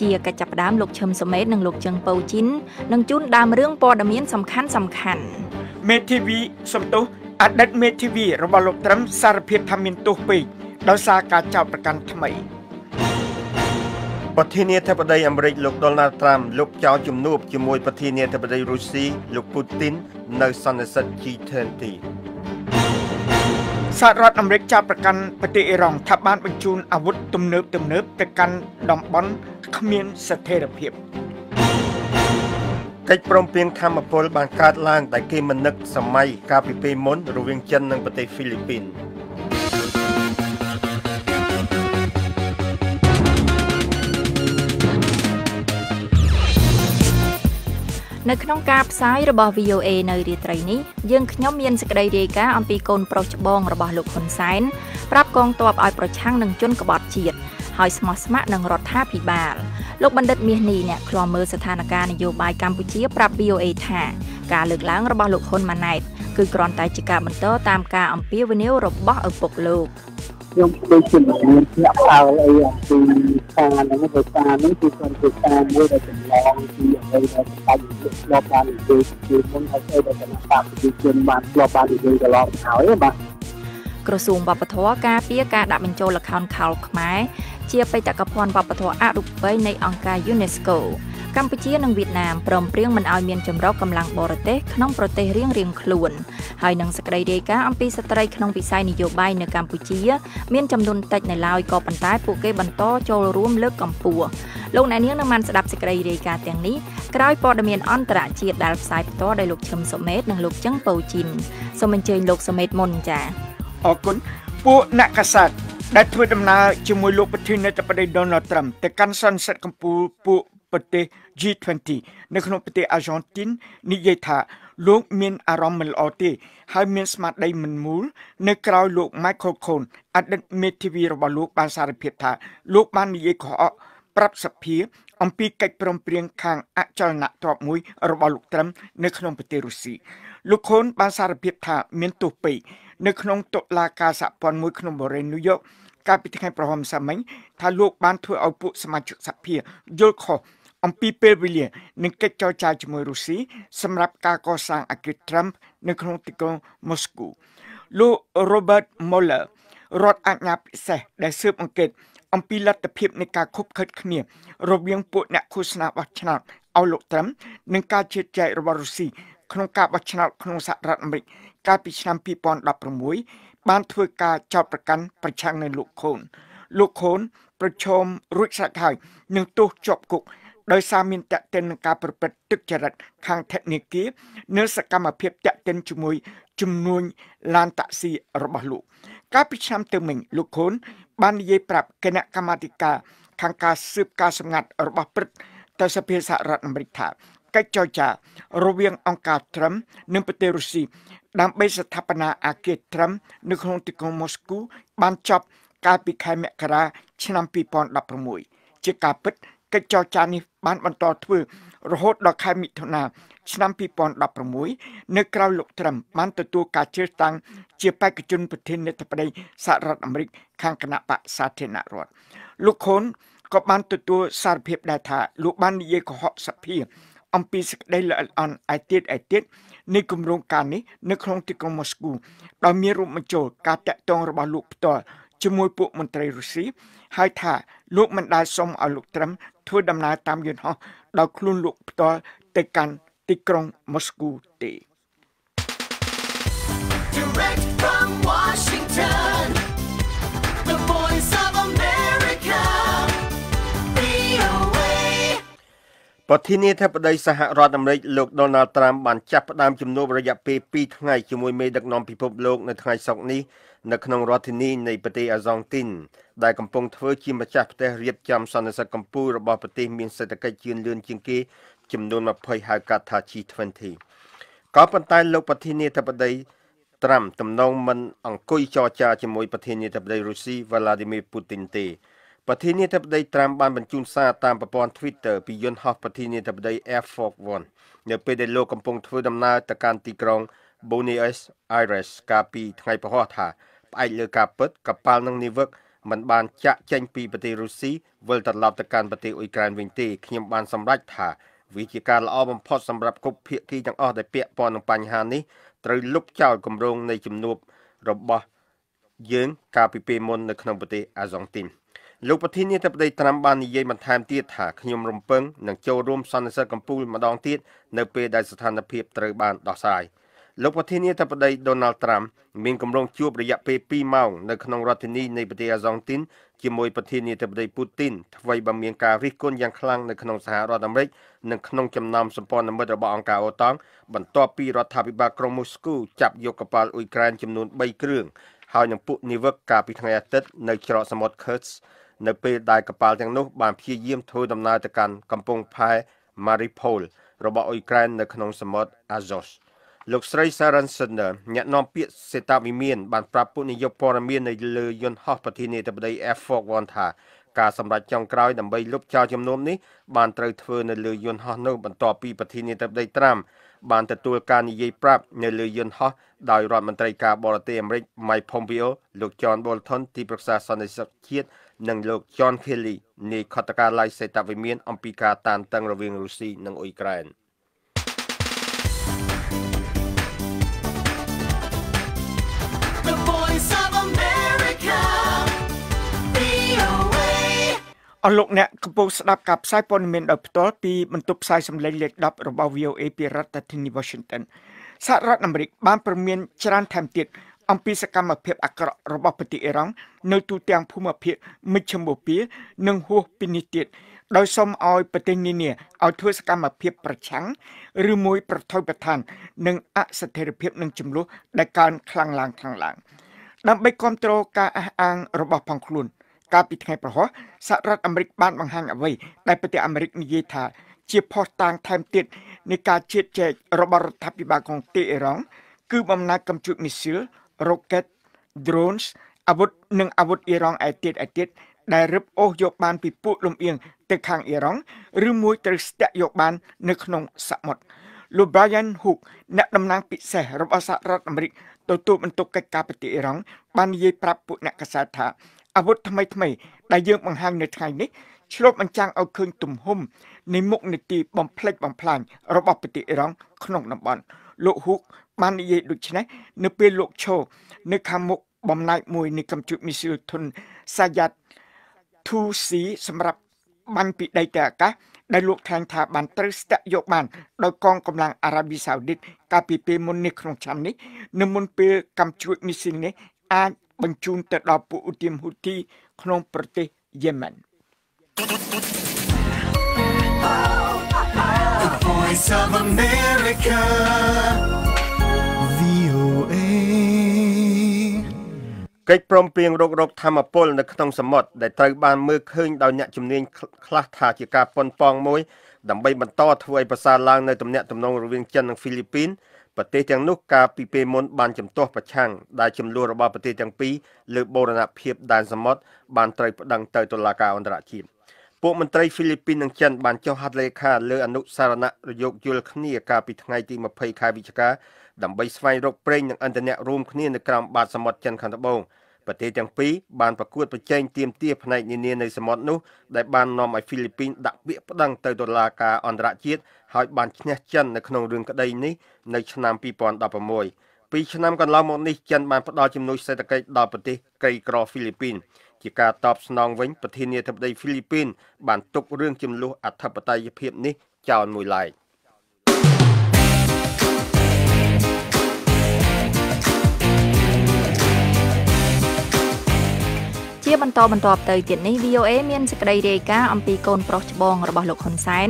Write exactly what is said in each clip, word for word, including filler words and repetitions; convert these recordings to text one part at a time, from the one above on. ជាកិច្ចចាប់ផ្ដើមលោកឈឹមសុមេតនិងលោកជឹងប៉ូវជីននឹងជូនដើមរឿងព័ត៌មានសំខាន់សំខាន់មេធាវីសំទោសអតីតមេធាវីរបស់លោកត្រឹមសារភាពថាមានទោសពេកដោយសារការចោទប្រកាន់ថ្មីប្រធានាធិបតីអាមេរិកលោក Donald Trump លុបចោលជំនួបជាមួយប្រធានាធិបតីរុស្ស៊ីលោក Putin នៅសន្និសីទ G twenty សហរដ្ឋអាមេរិកចាប់ប្រកាន់ប្រទេសអ៊ីរ៉ង់ថាបានបញ្ជូនអាវុធទំនើបទំនើបទៅកាន់តំបន់គ្មានស្ថិរភាពកិច្ចព្រមព្រៀងធម្មពលបានកើតឡើងតែគេមិននឹកសម័យកាលពីពេលមុនរវាងចិននិងប្រទេសហ្វីលីពីននៅក្នុងការផ្សាយរបស់ V O A នៅរាត្រីនេះយើងខ្ញុំមានសេចក្តីរាយការណ៍អំពីកូនប្រុសច្បងរបស់លោកហ៊ុនសែនប្រាប់កងទ័ពឲ្យប្រឆាំងនឹងជនក្បត់ជាតិហើយស្មោះស្ម័គ្រនឹងរដ្ឋាភិបាលលោកបណ្ឌិតមាសនេះអ្នកខ្លាមមើលស្ថានភាពនយោបាយកម្ពុជាប្រាប់ V O A ថាការលើកឡើងរបស់លោកហ៊ុនម៉ាណែតគឺគ្រាន់តែជាការបន្តតាមការអំពាវនាវរបស់ឪពុកលោកខ្ញុំដូចជាមានអ្នកផ្សាយអីអំពីសារហ្នឹងដោយសារហ្នឹងគឺគាត់ជាសារមួយដែលចម្លងពីអ្វីដែលបាច់ជាឆ្លប់បាននិយាយពីមុនហើយទៅដល់ថាប្រជាជនបានឆ្លប់បាននិយាយកន្លងទៅហើយបាទក្រសួងវប្បធម៌ការពារការដាក់បញ្ចូលល្ខោនខោលខ្មែរជាបេតិកភណ្ឌវប្បធម៌អរូបីនៃអង្គការ UNESCO កម្ពុជានិងវៀតណាមព្រមព្រៀងមិនឲ្យមានចម្រុះកម្លាំងបរទេសក្នុងប្រទេសរៀងៗខ្លួនហើយនឹងសេចក្តីរាយការណ៍អំពីស្ត្រីក្នុងវិស័យនយោបាយនៅកម្ពុជាមានចំនួនតិចនៅឡើយក៏ប៉ុន្តែពួកគេបន្តចូលរួមលើកកម្ពស់លោកអ្នកនាងនឹងបានស្ដាប់សេចក្តីរាយការណ៍ទាំងនេះក្រោយព័ត៌មានអន្តរជាតិដែលផ្សាយផ្ទាល់ដោយលោកឈឹមសុមេតនិងលោកចឹងប៉ូវជីនសូមអញ្ជើញលោកសុមេតមុនចាអរគុណពួកអ្នកកាសែតដែលធ្វើដំណើរជាមួយលោកប្រធានាធិបតី Donald Trump ទៅកាន់សន្និសីទកំពូលពួកប្រទេស G twenty នៅក្នុងប្រទេសអាសែនទីននិយាយថាលោកមានអារម្មណ៍មិនល្អទេហើយមានស្មារតីមិនមូលនៅក្រៅលោក Michael Cohen អតីតមេធាវីរបស់លោកបានសារភាពថាលោកបាននិយាយកុហកប្រាប់សភាអំពីកិច្ចព្រមព្រៀងខាងអចលនទ្រព្យមួយរបស់លោក Trump នៅក្នុងប្រទេសរុស្ស៊ីលោក Cohen បានសារភាពថាមានទោសពេកនៅក្នុងតុលាការសហព័ន្ធមួយក្នុងបូរេនញូវយ៉កកាលពីថ្ងៃប្រហមសាមិញថាលោកបានធ្វើឲ្យពួកសមាជិកសភាយល់ខុសអំពីពេលវេលានិងកិច្ចចរចាជាមួយរុស្ស៊ីសម្រាប់ការកសាងអគារ Trump នៅក្នុងទីក្រុងម៉ូស្គូលោក Robert Mueller រដ្ឋអាជ្ញាពិសេសដែលស៊ើបអង្កេតអំពីលទ្ធភាពនៃការខុបខិតគ្នារវាងពួកអ្នកឃោសនាបោះឆ្នោតឲ្យលោក Trump និងការជៀសចែករបស់រុស្ស៊ីក្នុងការបោះឆ្នោតក្នុងសហរដ្ឋអាមេរិកកាលពីឆ្នាំtwo thousand sixteenបានធ្វើការចោទប្រកាន់ប្រឆាំងនឹងលោកខូនលោកខូនប្រឈមរួចស្រេចហើយនឹងទោសជាប់គុកដោយសារមានតេតិននឹងការប្រព្រឹត្តទុច្ចរិតខាងធនធាននិងសកម្មភាពតេតិនជាមួយជំនួញឡានតាក់ស៊ីរបស់លោកកាលពីឆ្នាំទៅមិញលោកខូនបាននិយាយប្រាប់គណៈកម្មាធិការខាងការស៊ើបការសម្ងាត់របស់ព្រឹទ្ធទៅសភាសហរដ្ឋអាមេរិកថាកិច្ចចរចារវាងអង្គការ Trump និងប្រទេសរុស្ស៊ីដើម្បីស្ថាបនាអគារ Trump នៅក្នុងទីក្រុងម៉ូស្គូបានចប់កាលពីខែមករាឆ្នាំtwo thousand sixteenជាការពិតកិច្ចចរចានេះបានបន្តធ្វើរហូតដល់ខែមិថុនាឆ្នាំtwo thousand sixteenនៅក្រៅលោក Trump បានទទួលការជ្រើសតាំងជាបេក្ខជនប្រធានាធិបតីសហរដ្ឋអាមេរិកខាងគណៈបក្សសាធារណរដ្ឋលោកខូនក៏បានទទួលសារភាពដែរថាលោកបាននិយាយកុហកសភាអំពីសេចក្តីល្អិតល្អន់ឯទៀតឯទៀតនៃគម្រោងការនេះនៅក្នុងទីក្រុងម៉ូស្គូដោយមានរួមបញ្ចូលការតាក់ទងរបស់លោកផ្ទាល់ជាមួយពួកមន្ត្រីរុស្ស៊ីហើយថាលោកមិនដែលសុំឲ្យលោកត្រាំធ្វើដំណើរតាមយន្តហោះដោយខ្លួនលោកផ្ទាល់ទៅកាន់ទីក្រុងម៉ូស្គូទេប្រធានាធិបតីសហរដ្ឋអាមេរិកលោក Donald Trump បានចាប់ផ្ដើមជំនួបរយៈពេលtwoថ្ងៃជាមួយមេដឹកនាំពិភពលោកនៅថ្ងៃសុក្រនេះនៅក្នុងរដ្ឋធានីនៃប្រទេសអាហ្សង់ទីនដែលកំពុងធ្វើជាម្ចាស់ផ្ទះរៀបចំសន្និសីទកំពូលរបស់ប្រទេសមានសេដ្ឋកិច្ចជឿនលឿនជាងគេចំនួនtwentyហៅកាត់ថា G twenty ក៏ប៉ុន្តែលោកប្រធានាធិបតី Trump ទំនងមិនអង្គុយចរចាជាមួយប្រធានាធិបតីរុស្ស៊ី Vladimir Putin ទេប្រធានាធិបតី Trump បានបញ្ជូនសារតាមប្រព័ន្ធ Twitter ពីយន្តហោះប្រធានាធិបតី Air Force One នៅពេលដែលលោកកំពុងធ្វើដំណើរទៅកាន់ទីក្រុង Buenos Aires កាលពីថ្ងៃពហុថាផ្អែកលើការពិតកប៉ាល់និងនាវិក មិន បាន ចាក់ ចេញ ពី ប្រទេស រុស្ស៊ី វិល ត្រឡប់ ទៅ កាន់ ប្រទេស អ៊ុយក្រែន វិញ ទេ ខ្ញុំ បាន សម្រេច ថា វា ជា ការ ល្អ បំផុត សម្រាប់ គ្រប់ ភាគី ទាំង អស់ ដែល ពាក់ព័ន្ធ នឹង បញ្ហា នេះ ត្រូវ លុប ចោល គម្រោង នៃ ជំនួប របស់ យើង កាល ពី ពេល មុន នៅ ក្នុង ប្រទេស អាសង់ទីន លោក ប្រធានាធិបតី ត្រាំ បាន និយាយ បន្ថែម ទៀត ថា ខ្ញុំ រំពឹង នឹង ចូល រួម សន្និសីទ កំពូល ម្ដង ទៀត នៅ ពេល ដែល ស្ថានភាព ត្រូវ បាន ដោះស្រាយលោកប្រធានាធិបតី Donald Trump មានគម្រោងជួបរយៈពេលtwoម៉ោងនៅក្នុងរដ្ឋធានីនៃប្រទេសអាហ្សង់ទីនជាមួយប្រធានាធិបតី Putin ថ្មីបើមានការរិះគន់យ៉ាងខ្លាំងនៅក្នុងសហរដ្ឋអាមេរិកនិងក្នុងចំណោមសម្ព័ន្ធមិត្តរបស់អង្គការអូតង់បន្ទាប់ពីរដ្ឋាភិបាលក្រុងមូស្គូចាប់យកកប៉ាល់អ៊ុយក្រែនចំនួនthreeគ្រឿងហើយនឹងពួកនាវិកកាលពីថ្ងៃអាទិត្យនៅច្រកសមុទ្រ Kerch នៅពេលដែលកប៉ាល់ទាំងនោះបានព្យាយាមធ្វើដំណើរទៅកាន់កំពង់ផែ Mariupol របស់អ៊ុយក្រែននៅក្នុងសមុទ្រ Azovលោកស្រី Sharon Sanders អ្នកនាំពាក្យសេតាវិមានបានប្រាប់ពុនិយោព័រមាននៅលើយន្តហោះប្រធានាធិបតី F forty-one ថាការសម្រេចចុងក្រោយដើម្បីលុបចោលជំនុំនេះបានត្រូវធ្វើនៅលើយន្តហោះនោះបន្ទាប់ពីប្រធានាធិបតី Trump បានទទួលការនិយាយប្រាប់នៅលើយន្តហោះដោយរដ្ឋមន្ត្រីការបរទេសអាមេរិក Mike Pompeo លោក John Bolton ទីប្រឹក្សាសន្តិសុខជាតិនិងលោក John Kelly នាយខុទ្ទកាល័យសេតាវិមានអំពីការតានតឹងរវាងរុស្ស៊ីនិងអ៊ុយក្រែនអរលោកអ្នកកំពុងស្ដាប់ការផ្សាយព័ត៌មានដោយផ្ទាល់ពីបន្ទប់ផ្សាយសម្លេងលេខtenរបស់ V O A ពីរដ្ឋធានី Washington សហរដ្ឋអាមេរិកបានព្រមានច្រើនថែមទៀតអំពីសកម្មភាពអាក្រក់របស់ប្រទេសអ៊ីរ៉ង់នៅទូទាំងភូមិភាគមជ្ឈមបូព៌ានិងហួសពីនេះទៀតដោយសូមឲ្យប្រទេសនានាឲ្យធ្វើសកម្មភាពប្រឆាំងឬមួយប្រថុយប្រថាននឹងអស្ថិរភាពនិងចំនួនដែលកើនខ្លាំងឡើងខ្លាំងឡើងដើម្បីគ្រប់គ្រងការអះអាងរបស់ផងខ្លួនកាលពីថ្ងៃប្រហោះសហរដ្ឋអាមេរិកបានបង្ហាញអ្វីដែលប្រទេសអាមេរិកនិយាយថាជាភស្តុតាងថែមទៀតនៃការជៀតជែករបស់រដ្ឋាភិបាលកងទ័ពអ៊ីរ៉ង់គឺអំណាចកម្ពុជាមីស៊ីលរ៉ុកកេត drones អាវុធនិងអាវុធអ៊ីរ៉ង់ឯទៀតឯទៀតដែលរឹបអូសយកបានពីពួកលំអៀងទៅខាងអ៊ីរ៉ង់ឬមួយត្រូវស្ទាក់យកបាននៅក្នុងសមុទ្រលោក Brian Hook អ្នកតំណាងពិសេសរបស់សហរដ្ឋអាមេរិកទទួលបន្ទុកកិច្ចការប្រទេសអ៊ីរ៉ង់បាននិយាយប្រាប់ពួកអ្នកកាសែតថាអាវុធថ្មីថ្មីដែលយើងបង្ហាញនៅថ្ងៃនេះឆ្លុះបញ្ចាំងឲ្យឃើញទំហំនៃមុខនីតិបំផ្លិចបំផ្លាញរបស់ប្រទេសអ៊ីរ៉ង់ក្នុងតំបន់លោកហ៊ូកបាននិយាយដូចនេះនៅពេលលោកឈោនៅខាងមុខបំណាច់មួយនៃកម្ពុជាមីស៊ីលធុនសាយ៉ាត់ two C សម្រាប់បាញ់ពីដីទៅអាកាសដែលលោកថ្លែងថាបានត្រូវស្ទាក់យកបានដោយកងកម្លាំងអារ៉ាប៊ីសាអូឌីតកាលពីពេលមុននេះក្នុងឆ្នាំនេះនៅមុនពេលកម្ពុជាមីស៊ីលនេះអាចបញ្ជូនទៅដល់ពួកឧទាមហ៊ូធីក្នុងប្រទេសយេម៉ែនកិច្ចព្រមព្រៀងរករកធម្មពលនៅក្នុងសមុទ្រដែលត្រូវបានមើលឃើញដោយអ្នកជំនាញខ្លះថាជាការប៉ុនប៉ងមួយដើម្បីបន្តធ្វើឲ្យប្រសើរឡើងនៅទំនាក់ទំនងរវាងចិននិងហ្វីលីពីនប្រទេសទាំងនោះកាលពីពេលមុនបានជំទាស់ប្រឆាំងដែលចំនួនរបស់ប្រទេសទាំងពីរលើបូរណភាពដែនសមុទ្របានត្រូវប្តឹងទៅតុលាការអន្តរជាតិពួកមន្ត្រីហ្វីលីពីននិងចិនបានចុះហត្ថលេខាលើអនុសារណៈរយោគយល់គ្នាកាលពីថ្ងៃទីtwentieth ខែវិច្ឆិកាដើម្បីស្វែងរកប្រេងនិងឥន្ធនៈរួមគ្នានៅក្រោមបាតសមុទ្រចិនខាងត្បូងប្រទេសទាំងពីរបានប្រកួតប្រជែងទាមទារផ្នែកនានានៃសមុទ្រនោះដែលបាននាំឲ្យហ្វីលីពីនដាក់ពាក្យប្តឹងទៅតុលាការអន្តរជាតិហើយបានឈ្នះចិននៅក្នុងរឿងក្តីនេះនៅឆ្នាំtwenty sixteenពីឆ្នាំកន្លងមកនេះចិនបានផ្ដល់ជំនួយសេដ្ឋកិច្ចដល់ប្រទេសក្រីក្រហ្វីលីពីនជាការតបស្នងវិញប្រធានាធិបតីហ្វីលីពីនបានទុករឿងចំនួនអធិបតេយ្យភាពនេះចោលមួយឡែកជាបន្តបន្ទាប់ទៅទៀតនេះ V O A មានសេចក្តីរាយការណ៍អំពីកូនប្រុសច្បងរបស់លោកហ៊ុនសែន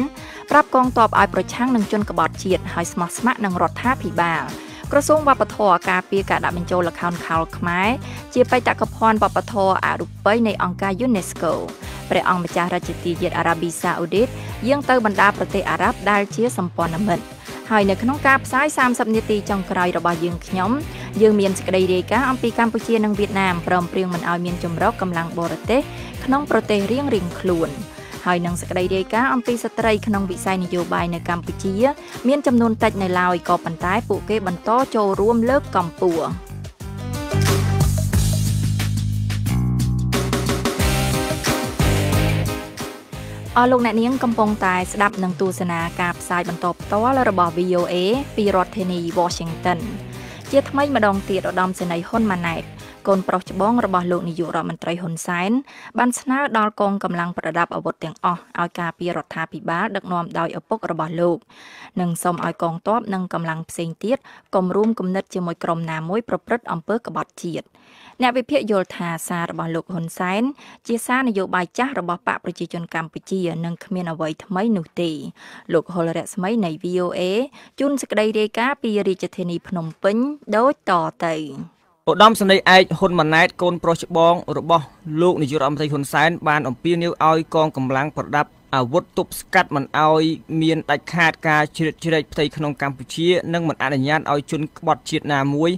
ប្រាប់កងទ័ពឲ្យប្រឆាំងនឹងជនក្បត់ជាតិហើយស្មោះស្ម័គ្រនឹងរដ្ឋាភិបាលក្រសួងវប្បធម៌ការពារការដាក់បញ្ចូលល្ខោនខោលខ្មែរជាបេតិកភណ្ឌវប្បធម៌អរូបីនៃអង្គការ UNESCO ព្រះអង្គម្ចាស់រាជទានជាតិអារ៉ាប៊ីសាអូឌីតយាងទៅបណ្ដាប្រទេសអារ៉ាប់ដែលជាសម្ព័ន្ធមិត្តហើយនៅក្នុងការផ្សាយthirtyនាទីចុងក្រោយរបស់យើងខ្ញុំយើងមានសេចក្តីរាយការណ៍អំពីកម្ពុជានិងវៀតណាមព្រមព្រៀងមិនឲ្យមានជំរកកម្លាំងបរទេសក្នុងប្រទេសរៀងៗខ្លួនហើយនឹងសេចក្តីរាយការណ៍អំពីស្ត្រីក្នុងវិស័យនយោបាយនៅកម្ពុជាមានចំនួនតិចនៅឡើយក៏ប៉ុន្តែពួកគេបន្តចូលរួមលើកកម្ពស់ អស់លោកអ្នកនាងកំពុងតែស្ដាប់នឹងទស្សនាការផ្សាយបន្តផ្ទាល់របស់ V O A ពីរដ្ឋធានី Washington ជាថ្មីម្ដងទៀតឧត្តមសេនីយ៍ ហ៊ុន ម៉ាណែត កូនប្រុសច្បងរបស់លោកនាយករដ្ឋមន្ត្រី ហ៊ុន សែន បានស្នើដល់កងកម្លាំងប្រដាប់អាវុធទាំងអស់ឲ្យការពាររដ្ឋាភិបាលដឹកនាំដោយឪពុករបស់លោក និងសូមឲ្យកងទ័ព និងកម្លាំងផ្សេងទៀតកុំរួមគំនិតជាមួយក្រុមណាមួយប្រព្រឹត្តអំពើក្បត់ជាតិ អ្នកវិភាគយល់ថាសាររបស់លោកហ៊ុនសែនជាសារនយោបាយចាស់របស់បកប្រជាជនកម្ពុជានិងគ្មានអ្វីថ្មីនោះទេលោកហុលរស្មីនៃ V O A ជូនសេចក្តីរាយការណ៍ពីរាជធានីភ្នំពេញដូចតទៅ ឧត្តមសេនីយ៍ឯកហ៊ុនម៉ាណែតកូនប្រុសច្បងរបស់លោកនាយករដ្ឋមន្ត្រីហ៊ុនសែនបានអំពាវនាវឲ្យកងកម្លាំងប្រដាប់អាវុធទប់ស្កាត់មិនឲ្យមានដាច់ខាតការជ្រៀតជ្រែកផ្ទៃក្នុងកម្ពុជានិងមិនអនុញ្ញាតឲ្យជនក្បត់ជាតិណាមួយ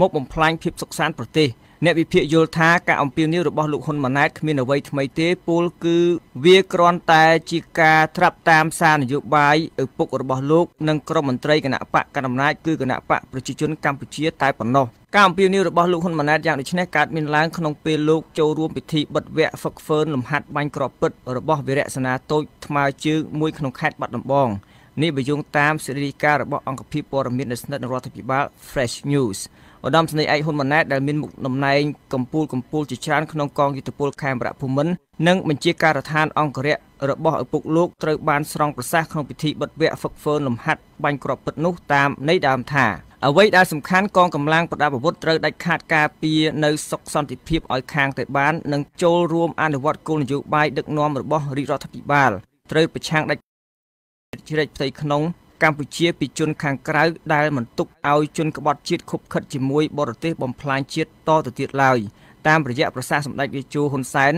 មកបំផ្លាញភាពសុខសាន្តប្រទេស អ្នកវិភាគយល់ថាការអំពាវនាវរបស់លោកហ៊ុនម៉ាណែតគ្មានអ្វីថ្មីទេពលគឺវាគ្រាន់តែជាការត្រាប់តាមសារនយោបាយឪពុករបស់លោកនិងក្រុមមន្ត្រីគណៈបកកណ្ដាលអំណាចគឺគណៈបកប្រជាជនកម្ពុជាតែប៉ុណ្ណោះការអំពាវនាវរបស់លោកហ៊ុនម៉ាណែតយ៉ាងដូចនេះកើតមានឡើងក្នុងពេលលោកចូលរួមពិធីបិទវគ្គហ្វឹកហ្វឺនលំហាត់បាញ់គ្រាប់ពិតរបស់វីរៈសេនាតូចថ្មើរជើងមួយក្នុងខេត្តបាត់ដំបងនេះបើយោងតាមសេរីការរបស់អង្គភាពព័ត៌មាន The State រដ្ឋមន្ត្រីឯកហ៊ុនម៉ាណែតដែលមានមុខតំណែងកម្ពូលកម្ពូលជាច្រើនក្នុងកងយុទ្ធពលខេមរភូមិន្ទនិងបញ្ជាការដ្ឋានអង្គរៈរបស់ឪពុកលោកត្រូវបានស្រង់ប្រសាសន៍ក្នុងពិធីបិទវគ្គហ្វឹកហ្វឺនលំហាត់បាញ់គ្រាប់ពិតនោះតាមន័យដើមថាអ្វីដែលសំខាន់កងកម្លាំងប្រដាប់អាវុធត្រូវដាច់ខាតការពារនៅសុខសន្តិភាពឲ្យខាងទៅបាននិងចូលរួមអនុវត្តគោលនយោបាយដឹកនាំរបស់រាជរដ្ឋាភិបាល ត្រូវប្រឆាំងដាច់ជ្រៀតផ្ទៃក្នុងកម្ពុជាពីជនខាងក្រៅដែលមិនទុកឲ្យជនក្បត់ជាតិខົບខិតជាមួយបរទេសបំផ្លាញជាតិតទៅទៀតឡើយតាមរយៈប្រសាសន៍សម្ដេចរាជជួរហ៊ុនសែន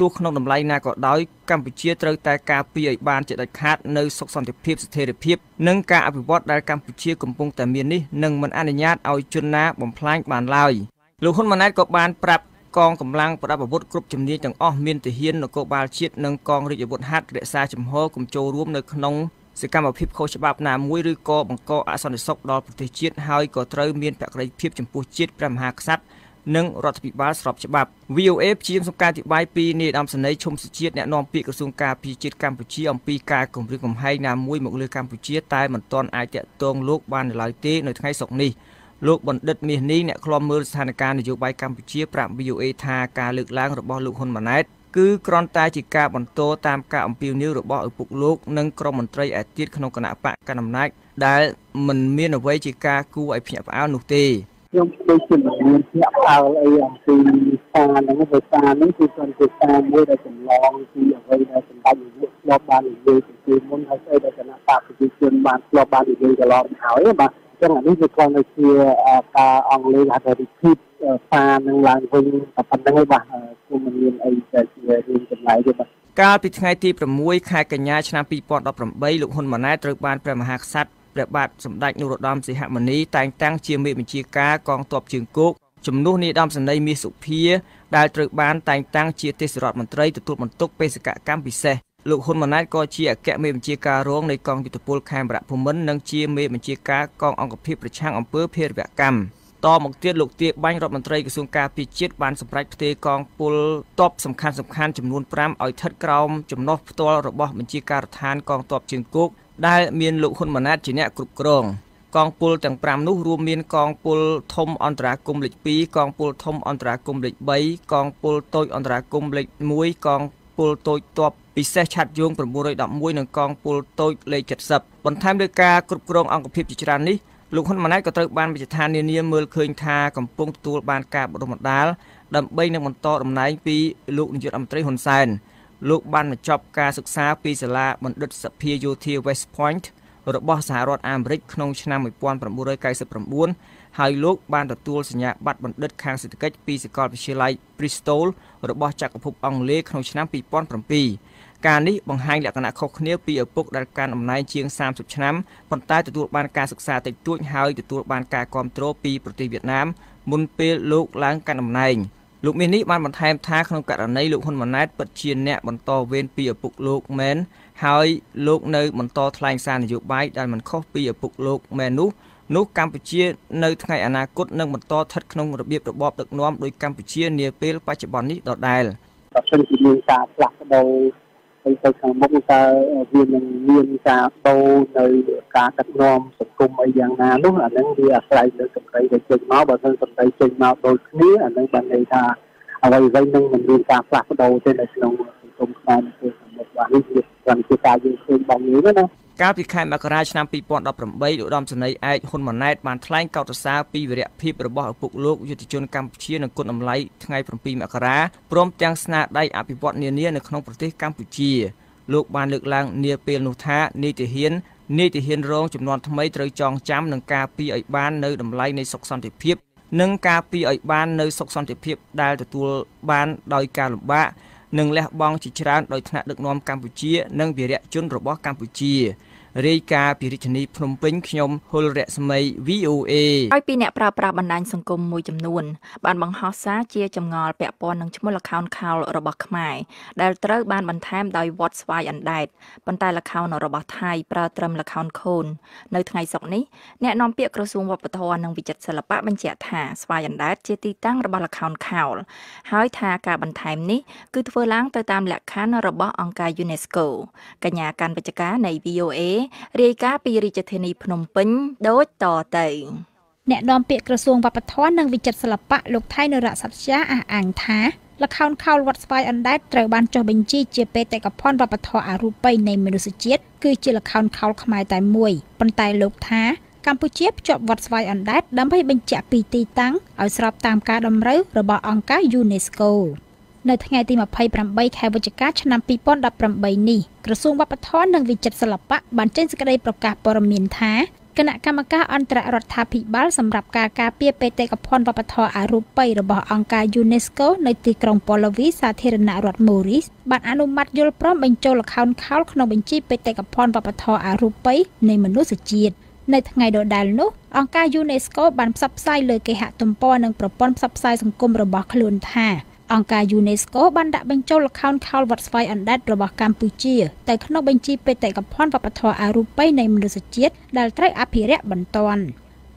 ទូក្នុងតម្លៃណាក៏ដោយកម្ពុជាត្រូវតែការពារឲ្យបានជាដាច់ខាតនៅសុខសន្តិភាពស្ថិរិភាពនិងការអភិវឌ្ឍដែលកម្ពុជាកំពុងតែមាននេះនឹងមិនអនុញ្ញាតឲ្យជនណាបំផ្លាញបានឡើយ លោកហ៊ុនម៉ាណែតក៏បានប្រាប់កងកម្លាំងប្រដាប់អាវុធគ្រប់ជំនាញទាំងអស់មានទាហាននគរបាលជាតិនិងកងរាជអាវុធហត្ថរក្សាជំហរកុំចូលរួមនៅក្នុងសកម្មភាពខុសច្បាប់ណាមួយឬក៏បង្កអសន្តិសុខដល់ប្រទេសជាតិហើយក៏ត្រូវមានភក្ដីភាពចំពោះជាតិព្រះមហាក្សត្រនិងរដ្ឋាភិបាលស្របច្បាប់ V O A ព្យាយាមសង្កេតបាយពីនាយរដ្ឋមន្ត្រីឈុំសុជាតិអ្នកនាំពាក្យក្រសួងការពារជាតិកម្ពុជាអំពីការគម្រាមកំហែងណាមួយមកលើកម្ពុជាតែមិនទាន់អាចតាក់ទងលោកបានឡើយទេនៅថ្ងៃសុកនេះ លោកបណ្ឌិតមាសនេះអ្នកខ្លំមើលស្ថានភាពនយោបាយកម្ពុជាប្រាប់ កាលពីថ្ងៃទី ប្រាំមួយ ខែកញ្ញាឆ្នាំ ២០១៨ លោកហ៊ុនម៉ាណែតត្រូវបានព្រះមហាក្សត្រព្រះបាទសម្ដេចនរោត្តមសីហមុនីតែងតាំងជាមេបញ្ជាការកងទ័ពជើងគោកជំនួសនាយ លោកហ៊ុនម៉ាណែតក៏ជាអគ្គមេបញ្ជាការរងនៃកងយុទ្ធពលខេមរភូមិន្ទនិងជាមេបញ្ជាការកងអង្គភាពប្រឆាំងអំពើភេរវកម្មតមកទៀតលោកទាវ៉ាញ់រដ្ឋមន្ត្រីក្រសួងការពារជាតិបានសម្រេចផ្ទេរកងពលតបសំខាន់ៗចំនួន ប្រាំ ឲ្យស្ថិតក្រោមចំណុះផ្ទាល់របស់បញ្ជាការដ្ឋាន កងពលទាំង ប្រាំ នោះ រួមមានកងពលធំ អន្តរាគមន៍លេខ ពីរ កងពលធំ អន្តរាគមន៍លេខ បី កងពលតូចអន្តរាគមន៍លេខ មួយ កង ពលតូចតបពិសេសឆាត់យង ៩១១ និងកងពលតូចលេខ ៧០ បន្ថែមលើការគ្រប់គ្រងអង្គភាពជាច្រើននេះលោកហ៊ុនម៉ាណែតក៏ត្រូវបានវិចឋានានាមើលឃើញថាកំពុងទទួលបានការបណ្ដុះបណ្ដាលដើម្បីនឹងបន្តតំណែងពីលោកនាយករដ្ឋមន្ត្រីហ៊ុនសែនលោកបានបញ្ចប់ការសិក្សាពីសាលាបណ្ឌិតសភាយោធា West Point របស់សហរដ្ឋអាមេរិកក្នុងឆ្នាំ ១៩៩៩ ហើយលោកបានទទួលសញ្ញាបត្របណ្ឌិតខាងសេដ្ឋកិច្ចពីសាកលវិទ្យាល័យ Bristol របស់ចក្រភពអង់គ្លេសក្នុងឆ្នាំ ២០០៧ ការនេះបង្ហាញលក្ខណៈខុសគ្នាពីឪពុកដែលកាន់អំណាចជាង សាមសិប ឆ្នាំប៉ុន្តែទទួលបានការសិក្សាតិចតួចហើយទទួលបានការគាំទ្រពីប្រទេសវៀតណាមមុនពេលលោកឡើងកាន់អំណាចលោកមាសនេះបានបន្ថែមថាក្នុងករណីលោកហ៊ុនម៉ាណែតពិតជាអ្នកបន្តវេនពីឪពុកលោកមែន ហើយលោកនៅបន្តថ្លែងសារនយោបាយដែលមិនខុសពីឪពុកលោកមែននោះនោះកម្ពុជានៅថ្ងៃអនាគតនឹងបន្តស្ថិតក្នុងរបៀបរបបដឹកនាំដោយកម្ពុជានាពេលបច្ចុប្បន្ននេះដដែល ប្រសិនជាមានការផ្លាស់ប្ដូរ ទៅតាមទស្សនៈនយោបាយរបស់លោកហ៊ុនម៉ាណែត គឺ ទៅខាងមុខតើវានឹងមានការបោនៅការដឹកនាំសង្គមអីយ៉ាងណានោះអានឹងវាអាស្រ័យលើសម្ដីដែលចេញមកបើមិនសម្ដីចេញមកដូចគ្នាអានឹងបានន័យថាអ្វីៗនឹងមិនមានការផ្លាស់ប្ដូរទេនៅក្នុងសង្គមខ្មែរនេះសម្រាប់នេះវាកាន់តែការយើងឃើញបងនេះណាកាលពីខែមករាឆ្នាំtwo thousand eighteenឧត្តមសេនីយ៍ឯកហ៊ុនម៉ាណែតបានថ្លែងកោតសរសើរពីវីរភាពរបស់ឪពុកលោកយុទ្ធជនកម្ពុជានិងគុណតម្លៃថ្ងៃsevenមករាព្រមទាំងស្នាដៃអភិវឌ្ឍន៍នានានៅក្នុងប្រទេសកម្ពុជាលោកបានលើកឡើងនាពេលនោះថានីតិហ៊ាននីតិហ៊ានរងចំនួនថ្មីត្រូវចងចាំនឹងការពារឲ្យបាននៅតម្លៃនៃសុខសន្តិភាពនិងការពារឲ្យបាននៅសុខសន្តិភាពដែលទទួលបានដោយការលំបាកនិងលះបង់ជាច្រើនដោយថ្នាក់ដឹកនាំកម្ពុជានិងវីរជនរបស់កម្ពុជារាយការណ៍ពីរាជធានីភ្នំពេញខ្ញុំហុលរស្មី V O A ហើយពីអ្នកប្រើប្រាស់បណ្ដាញសង្គមមួយចំនួនបានបង្ហោះសារជាចម្ងល់ពាក់ព័ន្ធនឹងឈ្មោះ account ខោលរបស់ខ្មែរដែលត្រូវបានបន្ថែមដោយ What ស្វាយអណ្ដែតប៉ុន្តែ account របស់ថៃប្រើត្រឹម account ខូននៅថ្ងៃសុក្រនេះអ្នកនាំពាក្យក្រសួងវប្បធម៌និងវិចិត្រសិល្បៈបញ្ជាក់ថាស្វាយអណ្ដែតជាទីតាំងរបស់ account ខោលហើយថាការបន្ថែមនេះគឺធ្វើឡើងទៅតាមលក្ខខណ្ឌរបស់អង្គការ UNESCO កញ្ញាកាន់វិជ្ជការនៃ V O Aរាយការណ៍ពីរាជធានីភ្នំពេញដូចតទៅអ្នកនាំពាក្យក្រសួងវប្បធម៌និងវិចិត្រសិល្បៈលោកថៃនរៈសត្យាអះអាងថាលខោនខោលវត្តស្វាយអណ្ដែតត្រូវបានចុះបញ្ជីជាបេតិកភណ្ឌវប្បធម៌អរូបីនៃមនុស្សជាតិគឺជាលខោនខោលខ្មែរតែមួយប៉ុន្តែលោកថាកម្ពុជាភ្ជាប់វត្តស្វាយអណ្ដែតដើម្បីបញ្ជាក់ពីទីតាំងឲ្យស្របតាមការតម្រូវរបស់អង្គការ UNESCOនៅថ្ងៃទីtwenty-eightខែវិច្ឆិកាឆ្នាំtwo thousand eighteenនេះក្រសួងវប្បធម៌និងវិចិត្រសិល្បៈបានចេញសេចក្តីប្រកាសព័ត៌មានថាគណៈកម្មការអន្តររដ្ឋាភិបាលសម្រាប់ការការពារបេតិកភណ្ឌវប្បធម៌អរូបីរបស់អង្គការ UNESCO នៅទីក្រុងប៉ូលូវីសាធារណរដ្ឋ Maurice បានអនុម័តយល់ព្រមបញ្ចូលល្ខោនខោលក្នុងបញ្ជីបេតិកភណ្ឌវប្បធម៌អរូបីនៃមនុស្សជាតិនៅថ្ងៃដដែលនោះអង្គការ UNESCO បានផ្សព្វផ្សាយលើគេហទំព័រនិងប្រព័ន្ធផ្សព្វផ្សាយសង្គមរបស់ខ្លួនថាអង្គការ UNESCO បានដាក់បញ្ចូលល្ខោនខោលវត្តស្វាយអណ្ដែតរបស់កម្ពុជាទៅក្នុងបញ្ជីបេតិកភណ្ឌវប្បធម៌អរូបីនៃមនុស្សជាតិដែលត្រូវអភិរក្សបន្ទាន់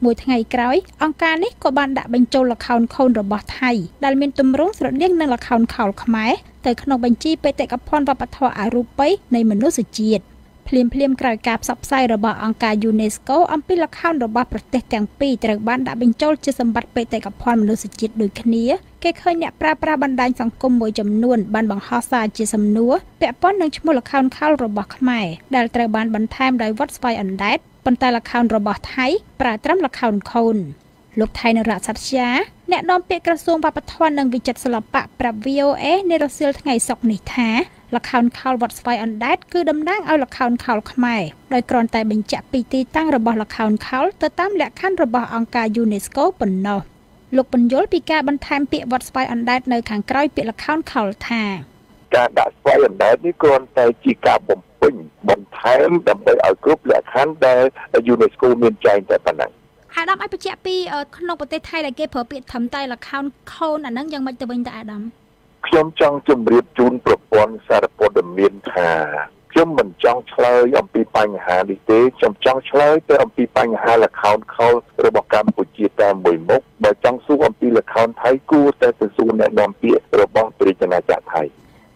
មួយថ្ងៃក្រោយអង្គការនេះក៏បានដាក់បញ្ចូលល្ខោនខូនរបស់ថៃដែលមានទម្រង់ស្រដៀងនឹងល្ខោនខោលខ្មែរទៅក្នុងបញ្ជីបេតិកភណ្ឌវប្បធម៌អរូបីនៃមនុស្សជាតិភ្លាមភ្លាមក្រោយការផ្សព្វផ្សាយរបស់អង្គការ UNESCO អំពីល្ខោនរបស់ប្រទេសទាំងពីរត្រូវបានដាក់បញ្ចូលជាសម្បត្តិបេតិកភណ្ឌមនុស្សជាតិដូចគ្នាគេឃើញអ្នកប្រើប្រាស់បណ្ដាញសង្គមមួយចំនួនបានបង្ហោះសារជាសំណួរពាក់ព័ន្ធនឹងឈ្មោះល្ខោនខោលរបស់ខ្មែរដែលត្រូវបានបន្ថែមដោយវត្តស្វាយអណ្ដែតប៉ុន្តែល្ខោនរបស់ថៃប្រើត្រឹមល្ខោនខូនលោកថៃនរៈសត្យាអ្នកនាំពាក្យក្រសួងវប្បធម៌និងវិចិត្រសិល្បៈប្រាប់ V O A នៅរសៀលថ្ងៃសុក្រនេះថាលខោនខោលវត្តស្វាយអណ្ដែតគឺតំណាងឲ្យលខោនខោលខ្មែរដោយគ្រាន់តែបញ្ជាក់ពីទីតាំងរបស់លខោនខោលទៅតាមលក្ខខណ្ឌរបស់អង្គការ UNESCO ប៉ុណ្ណោះលោកបញ្យលពីការបន្ថែមពាក្យវត្តស្វាយអណ្ដែតនៅខាងក្រោយពាក្យលខោនខោលថាការដាក់ស្វាយអណ្ដែតនេះគ្រាន់តែជាការបំពេញបន្ថែមដើម្បីឲ្យគ្រប់លក្ខខណ្ឌដែល UNESCO មានចែងតែប៉ុណ្ណឹងអាដាមឲ្យបញ្ជាក់ពីក្នុងប្រទេសថៃដែលគេប្រើពាក្យធំតែលខោនខូនអាហ្នឹងយ៉ាងម៉េចទៅវិញទៅអាដាមខ្ញុំចង់ជម្រាបជូនប្រព័ន្ធសារព័ត៌មានថាខ្ញុំមិនចង់ឆ្លើយអំពីបញ្ហានេះទេខ្ញុំចង់ឆ្លើយតែអំពីបញ្ហាល្ខោនខោលរបស់កម្ពុជាតែមួយមុខបើចង់សួរអំពីល្ខោនថៃគួរតែទៅសួរអ្នកនាំពាក្យរបស់ព្រះចណាចក្រថៃ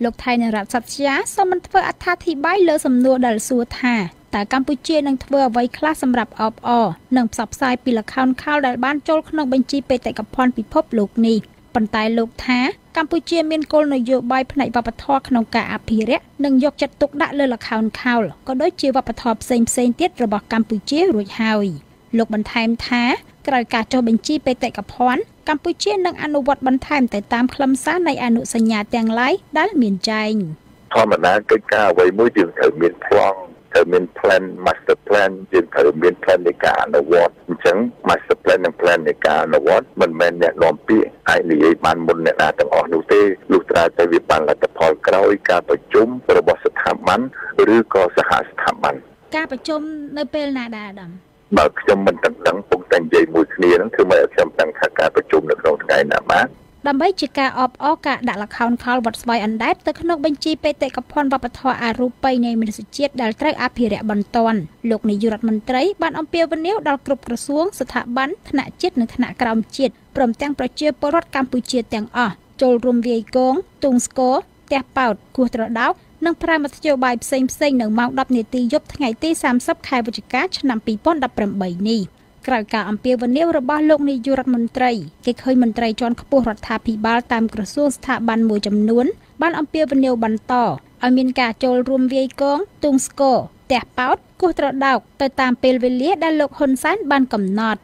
លោកថៃនរៈសត្យាសូមមិនធ្វើអត្ថាធិប្បាយលើសំណួរដែលសួរថាតើកម្ពុជានឹងធ្វើអ្វីខ្លះសម្រាប់អបអរនិងផ្សព្វផ្សាយពីល្ខោនខោលដែលបានចូលក្នុងបញ្ជីបេតិកភណ្ឌពិភពលោកនេះប៉ុន្តែលោកថាកម្ពុជាមានគោលនយោបាយផ្នែកវប្បធម៌ក្នុងការអភិរក្សនិងយកចិត្តទុកដាក់លើល្ខោនខោលក៏ដូចជាវប្បធម៌ផ្សេងផ្សេងទៀតរបស់កម្ពុជារួចហើយលោកបន្ថែមថាក្រោយការចុះបញ្ជីបេតិកភណ្ឌកម្ពុជានឹងអនុវត្តបន្ថែមទៅតាមខ្លឹមសារនៃអនុសញ្ញាទាំងឡាយដែលមានចែងធម្មតាកិច្ចការអ្វីមួយយើងត្រូវមានប្លង់ត្រូវមាន plan master plan យើងត្រូវមាន plan នៃការអនុវត្តអញ្ចឹង master plan និង plan នៃការអនុវត្តមិនមែនអ្នកនាំពាក្យអាចនិយាយបានមុនអ្នកណាទាំងអស់នោះទេលុះត្រាតែវាបានលទ្ធផលក្រោយការប្រជុំរបស់ស្ថាប័នឬក៏សហស្ថាប័នការប្រជុំនៅពេលណាដែរអាដាមបើខ្ញុំមិនដឹងដឹងពុកតែនិយាយមួយគ្នាហ្នឹងគឺមិនឲ្យខ្ញុំដឹងថាការប្រជុំនៅក្នុងថ្ងៃណាបានដើម្បីជាការអបអរការដាក់ល្ខោនខោលវត្តស្វាយអណ្ដែតទៅក្នុងបញ្ជីបេតិកភណ្ឌវប្បធម៌អរូបីនៃមនុស្សជាតិដែលត្រូវអភិរក្សបន្តលោកនាយករដ្ឋមន្ត្រីបានអំពាវនាវដល់គ្រប់ក្រសួងស្ថាប័នថ្នាក់ជាតិនិងថ្នាក់ក្រោមជាតិព្រមទាំងប្រជាពលរដ្ឋកម្ពុជាទាំងអស់ចូលរួមវាយគងទុងស្គរផ្ទះប៉ោតគោះត្រដោក និងប្រាំមតិយោបាយផ្សេងៗនៅម៉ោងដប់នាទីយប់ថ្ងៃទីសាមសិបខែវិច្ឆិកាឆ្នាំពីរពាន់ដប់ប្រាំបីនេះក្រៅការអំពាវនាវរបស់លោកនាយករដ្ឋមន្ត្រីគេឃើញមន្ត្រីជាន់ខ្ពស់រដ្ឋាភិបាលតាមក្រសួងស្ថាប័នមួយចំនួនបានអំពាវនាវបន្តឲ្យមានការចូលរួមវាយកងទងស្គរផ្ទះប៉ោតគោះត្រដោកទៅតាមពេលវេលាដែលលោកហ៊ុនសែនបានកំណត់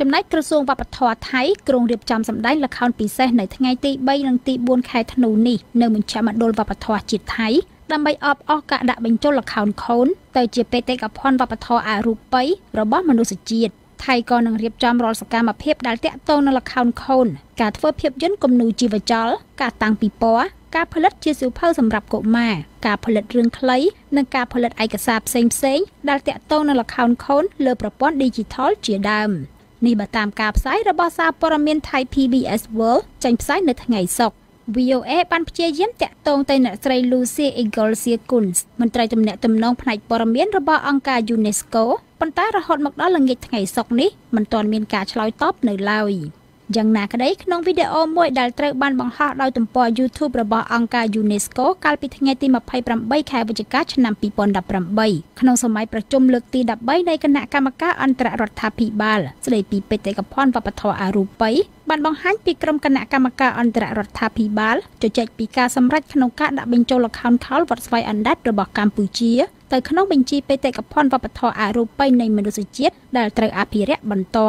ចំណែកក្រសួងវប្បធម៌ថៃក្រុងរៀបចំសម្ដែងល្ខោនពិសេសនៅថ្ងៃទីបីនិងទីបួនខែធ្នូនេះនៅមជ្ឈមណ្ឌលវប្បធម៌ជាតិថៃដើម្បីអបអរការដាក់បញ្ចូលល្ខោនខូនទៅជាបេតិកភណ្ឌវប្បធម៌អរូបីរបស់មនុស្សជាតិថៃក៏នឹងរៀបចំរាល់សកម្មភាពដែលទាក់ទងនឹងល្ខោនខូនការធ្វើភាពយន្តគំនូរជីវចលការតាំងពិព័រណ៍ការផលិតជាសៀវភៅសម្រាប់កុមារការផលិតរឿងខ្លីនិងការផលិតឯកសារផ្សេងៗដែលទាក់ទងនឹងល្ខោនខូនលើប្រព័ន្ធ Digital ជាដើមនេះបើតាមការផ្សាយរបស់សារព័ត៌មានថៃ pbs world ចេញផ្សាយនៅថ្ងៃសុក្រ voa បានព្យាយាមតាក់ទងទៅអ្នកស្រី lucy iglesia kunz មន្ត្រីទំនាក់ទំនងផ្នែកព័ត៌មានរបស់អង្គការ UNESCO ប៉ុន្តែរហូតមកដល់ល្ងាចថ្ងៃសុក្រនេះមិនទាន់មានការឆ្លើយតបនៅឡើយយ៉ាងណាក្តីក្នុងវីដេអូមួយដែលត្រូវបានបង្ហោះដោយទំព័រ YouTube របស់អង្គការ UNESCO កាលពីថ្ងៃទីម្ភៃប្រាំបីខែវិច្ឆិកាឆ្នាំពីរពាន់ដប់ប្រាំបីក្នុងសម័យប្រជុំលើកទីដប់បីនៃគណៈកម្មការអន្តររដ្ឋាភិបាលស្តីពីបេតិកភណ្ឌវប្បធម៌អរូបីបានបង្ហាញពីក្រុមគណៈកម្មការអន្តររដ្ឋាភិបាលជជែកពីការសម្រេចក្នុងការដាក់បញ្ចូលល្ខោនខោលវត្តស្វាយអណ្ដែតរបស់កម្ពុជាទៅក្នុងបញ្ជីបេតិកភណ្ឌវប្បធម៌អរូបីនៃមនុស្សជាតិដែលត្រូវអភិរក្សបន្ត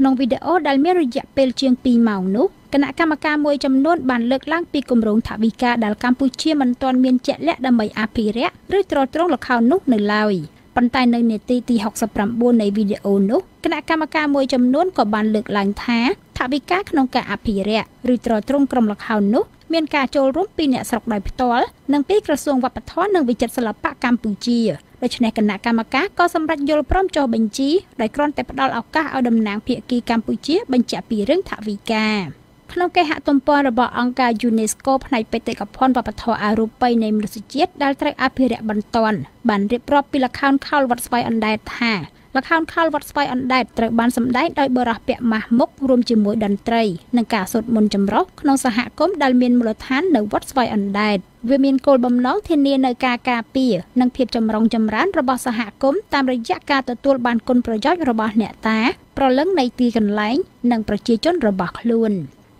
ក្នុងវីដេអូដែលមានរយៈពេលជាងពីរម៉ោងនោះគណៈកម្មការមួយចំនួនបានលើកឡើងពីគម្រោងថវិកាដែលកម្ពុជាមិនទាន់មានជាក់លាក់ដើម្បីអភិរក្សឬទ្រទ្រង់ល្ខោននោះនៅឡើយប៉ុន្តែនៅនាទីទីហុកសិបប្រាំបួននៃវីដេអូនោះគណៈកម្មការមួយចំនួនក៏បានលើកឡើងថាថវិកាក្នុងការអភិរក្សឬទ្រទ្រង់ក្រុមល្ខោននោះមានការចូលរួមពីអ្នកស្រុកដោយផ្ទាល់និងពីក្រសួងវប្បធម៌និងវិចិត្រសិល្បៈកម្ពុជាដូច្នេះគណៈកម្មការក៏សម្រេចយល់ព្រមចុះបញ្ជីដោយគ្រាន់តែផ្ដល់ឱកាសឲ្យតំណាងភាគីកម្ពុជាបញ្ជាក់ពីរឿងថវិកាក្នុងគេហទំព័ររបស់អង្គការ UNESCO ផ្នែកបេតិកភណ្ឌវប្បធម៌អរូបីនៃមនុស្សជាតិដែលត្រូវអភិរក្សបន្តបានរៀបរាប់ពីល្ខោនខោលវត្តស្វាយអណ្ដែតថាល្ខោនខោលវត្តស្វាយអណ្ដែតត្រូវបានសម្ដែងដោយបរិះពាក់ម៉ាស់មុខរួមជាមួយតន្ត្រីនិងការសូត្រមន្តចម្រុះក្នុងសហគមន៍ដែលមានមូលដ្ឋាននៅវត្តស្វាយអណ្ដែតវាមានគោលបំណងធានានៅការការពារនិងភាពចម្រុងចម្រើនរបស់សហគមន៍តាមរយៈការទទួលបានគុណប្រយោជន៍របស់អ្នកតាប្រលឹងនៃទីកន្លែងនិងប្រជាជនរបស់ខ្លួន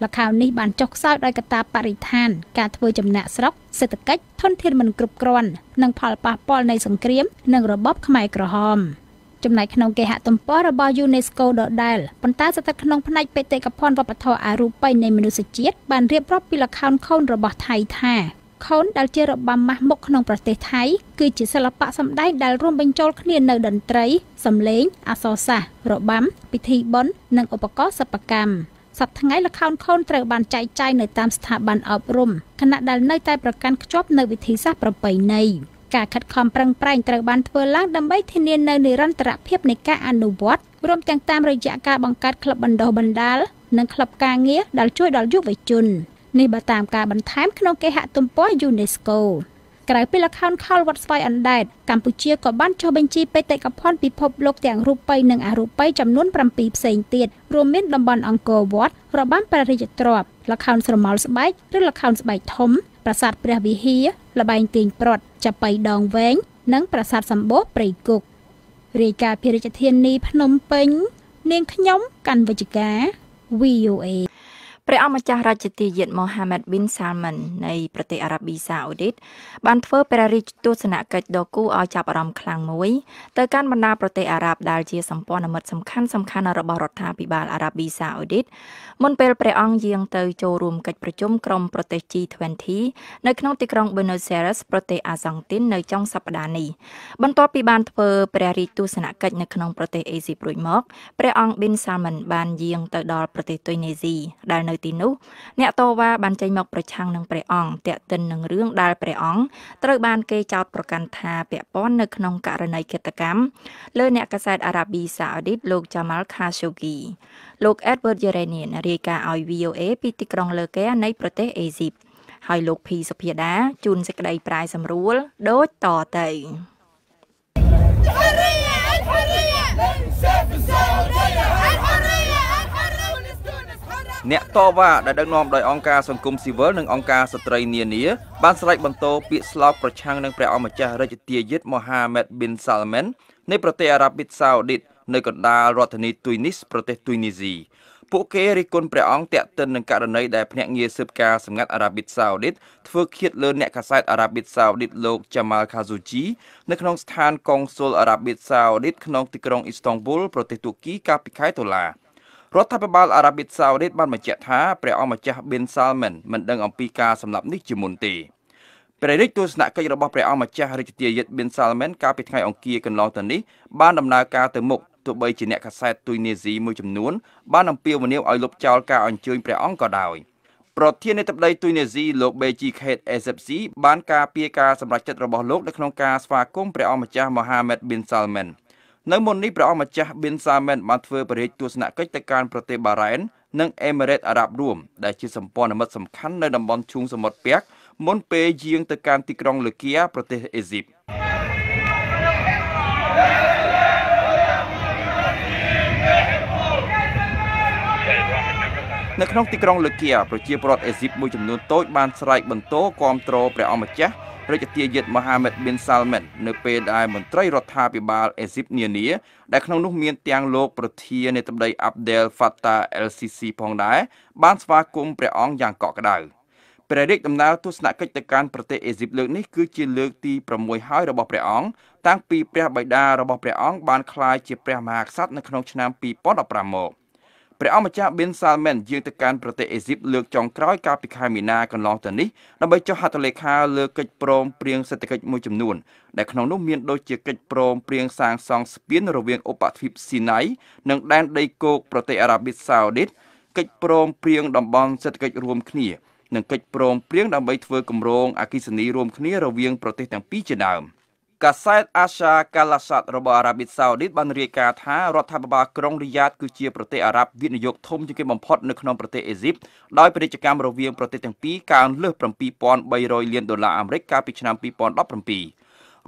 ល្ខោននេះបានចុះខ្សោយដោយកត្តាបរិស្ថានការធ្វើចំណាកស្រុកសេដ្ឋកិច្ចធនធានមិនគ្រប់គ្រាន់និងផលប៉ះពាល់នៃសង្គ្រាមនិងរបបខ្មែរក្រហមចំណែកក្នុងគេហទំព័ររបស់ UNESCO ដដែលប៉ុន្តែស្ថិតក្នុងផ្នែកបេតិកភណ្ឌវប្បធម៌អរូបីនៃមនុស្សជាតិបានរៀបរាប់ពីល្ខោនខូនរបស់ថៃថាខូនដែលជារបាំម៉ាស់មុខក្នុងប្រទេសថៃគឺជាសិល្បៈសម្ដែងដែលរួមបញ្ចូលគ្នានៅតន្ត្រីសំឡេងអក្សរសាស្ត្ររបាំពិធីបុណ្យនិងឧបករណ៍សិប្បកម្មសប្តាហ៍ថ្ងៃល្ខោនខូនត្រូវបានចែកចាយនៅតាមស្ថាប័នអប់រំគណៈដែលនៅតែប្រកាន់ខ្ជាប់នូវវិធីសាស្ត្រប្រពៃណីការខិតខំប្រឹងប្រែងត្រូវបានធ្វើឡើងដើម្បីធានានូវនិរន្តរភាពនៃការអនុវត្តរួមទាំងតាមរយៈការបង្កើតក្លឹបបណ្ដុះបណ្ដាលនិងក្លឹបការងារដែលជួយដល់យុវជននេះបើតាមការបន្ថែមក្នុងគេហទំព័រ UNESCO ក្រៅពីល្ខោនខោលវត្តស្វាយអណ្ដែតកម្ពុជាក៏បានចុះបញ្ជីបេតិកភណ្ឌពិភពលោកទាំងរូបីនិងអរូបីចំនួនប្រាំពីរផ្សេងទៀតរួមមានតំបន់អង្គរវត្តរបាំព្រះរាជទ្រព្យល្ខោនស្រមោលស្បែកឬល្ខោនស្បែកធំប្រាសាទព្រះវិហារល្បែងទាញព្រ័ត្រចាប៉ីដងវែងនិងប្រាសាទសម្បូរព្រៃគុករាយការណ៍ពីរាជធានីភ្នំពេញនាងខ្ញុំកាន់វិជ្ជការ វី អូ អេ ព្រះអង្គម្ចាស់រាជទាយាទ Mohammed bin Salman នៃប្រទេសអារ៉ាប៊ីសាអូឌីតបានធ្វើព្រះរាជទស្សនកិច្ចដ៏គួរឲ្យចាប់អារម្មណ៍ខ្លាំងមួយទៅកាន់បណ្ដាប្រទេសអារ៉ាប់ដែលជាសម្ព័ន្ធមិត្តសំខាន់សំខាន់របស់រដ្ឋាភិបាលអារ៉ាប៊ីសាអូឌីតមុនពេលព្រះអង្គយាងទៅចូលរួមកិច្ចប្រជុំក្រុមប្រទេស ជី ថ្វេនទី នៅក្នុងទីក្រុង Buenos Aires ប្រទេសអាសង់ទីននៅចុងសប្តាហ៍នេះបន្ទាប់ពីបានធ្វើព្រះរាជទស្សនកិច្ចនៅក្នុងប្រទេសអេស៊ីព្រួយមកព្រះអង្គ bin Salman បានយាងទៅដល់ប្រទេសទុយនេស៊ីដែលនៅទីនោះអ្នកតវ៉ាបានចេញមកប្រឆាំងនឹងព្រះអង្គទាក់ទិននឹងរឿងដែលព្រះអង្គត្រូវបានគេចោទប្រកាន់ថាពាក់ព័ន្ធនៅក្នុងករណីឃាតកម្មលើអ្នកកាសែតអារ៉ាប៊ីសាអូឌីតលោក Jamal Khashoggi លោក Edward Yeranian រាយការណ៍ឲ្យ វី អូ អេ ពីទីក្រុងលើកែនៃប្រទេសអេស៊ីបហើយលោក ភី សុភាដាជូនសេចក្តីប្រាយសម្រួលដូចតទៅ Nẹt to và đã đăng nom đòi ông ca sòng cung silver nâng ông ca Australia ban sải bằng tô bị slap và chăng nâng prea ông mà cha ra chịu giết Mohammed bin Salman nơiប្រទេសអារ៉ាបសាអូឌីតនៅកណ្ដាលរដ្ឋធានី Tunis ប្រទេស Tunisia ពួកគេរិះគន់ព្រះអង្គតាក់ទិននឹងករណីដែលភ្នាក់ងារស៊ើបការសម្ងាត់អារ៉ាបសាអូឌីតធ្វើឃាតលើអ្នកកាសែតអារ៉ាបសាអូឌីតលោក Jamal Khashoggi នៅក្នុងស្ថានកុងស៊ុលអារ៉ាបសាអូឌីតក្នុងទីក្រុង Istanbul ប្រទេសទួរគីកាលពីខែតុលារដ្ឋាភិបាលអារ៉ាបសាអូឌីតបានបញ្ជាក់ថាព្រះអង្គម្ចាស់ Bin Salman មិនដឹងអំពីការសម្លាប់នេះជាមុនទេព្រះរាជទស្សនកិច្ចរបស់ព្រះអង្គម្ចាស់រាជទាយិត Bin Salman កាលពីថ្ងៃអង្គារកន្លងទៅនេះបានដំណើរការទៅមុខទោះបីជាអ្នកកាសែតទុយនេស៊ីមួយចំនួនបានអំពាវនាវឲ្យលុបចោលការអញ្ជើញព្រះអង្គក៏ដោយប្រធាននាយដ្ឋមន្ត្រីទុយនេស៊ីលោក Beji Khet Essebsi បានការពារការសម្រេចចិត្តរបស់លោកនៅក្នុងការស្វាគមន៍ព្រះអង្គម្ចាស់ Mohammed Bin Salman នៅមុននេះព្រះអង្គម្ចាស់ Bin Salman បានធ្វើព្រះរាជទស្សនកិច្ចទៅកាន់ប្រទេសបារ៉ែននិងអេមីរ៉េតអារ៉ាប់រួមដែលជាសម្ព័ន្ធមិត្តសំខាន់នៅតំបន់ឈូងសមុទ្រពាក់មុនពេលយាងទៅកាន់ទីក្រុងលឺគីយ៉ាប្រទេសអេស៊ីបនៅក្នុងទីក្រុងលឺគីយ៉ាប្រជាពលរដ្ឋអេស៊ីបមួយចំនួនតូចបានស្រែកបន្ទោគាំទ្រព្រះអង្គម្ចាស់រាជទាយិត Mohammed bin Salman នៅពេលដែលមន្ត្រីរដ្ឋាភិបាលអេស៊ីបនានាដែលក្នុងនោះមានទាំងលោកប្រធាននាយដ្ឋមន្ត្រី Abdel Fattah el-Sisi ផងដែរបានស្វាគមន៍ព្រះអង្គយ៉ាងកក់ក្ដៅព្រះរាជដំណើរទស្សនកិច្ចទៅកាន់ប្រទេសអេស៊ីបលើកនេះគឺជាលើកទីប្រាំមួយហើយរបស់ព្រះអង្គតាំងពីព្រះបិតារបស់ព្រះអង្គបានក្លាយជាព្រះមហាក្សត្រនៅក្នុងឆ្នាំពីរពាន់ដប់ប្រាំមកព្រះអង្គម្ចាស់ Bin Salman យាងទៅកាន់ប្រទេសអេស៊ីបលើកចុងក្រោយកាលពីខែមីនាកន្លងទៅនេះដើម្បីចុះហត្ថលេខាលើកិច្ចព្រមព្រៀងសេដ្ឋកិច្ចមួយចំនួនដែលក្នុងនោះមានដូចជាកិច្ចព្រមព្រៀងសាងសង់ស្ពានរវាងឧបទ្វីបស៊ីណៃនិងដែនដីគោកប្រទេសអារ៉ាប៊ីសាអូឌីតកិច្ចព្រមព្រៀងតំបន់សេដ្ឋកិច្ចរួមគ្នានិងកិច្ចព្រមព្រៀងដើម្បីធ្វើគម្រោងអគ្គិសនីរួមគ្នារវាងប្រទេសទាំងពីរជាដើមកាសែត Asha Kalasat របស់អារ៉ាប៊ីសាអូឌីតបានរាយការណ៍ថារដ្ឋាភិបាលក្រុងរីយ៉ាតគឺជាប្រទេសអារ៉ាប់វិនិយោគធំជាងគេបំផុតនៅក្នុងប្រទេសអេស៊ីបដោយពាណិជ្ជកម្មរវាងប្រទេសទាំងពីរកើនលើស seven thousand three hundred million dollarsអាមេរិកកាលពីឆ្នាំtwo thousand seventeen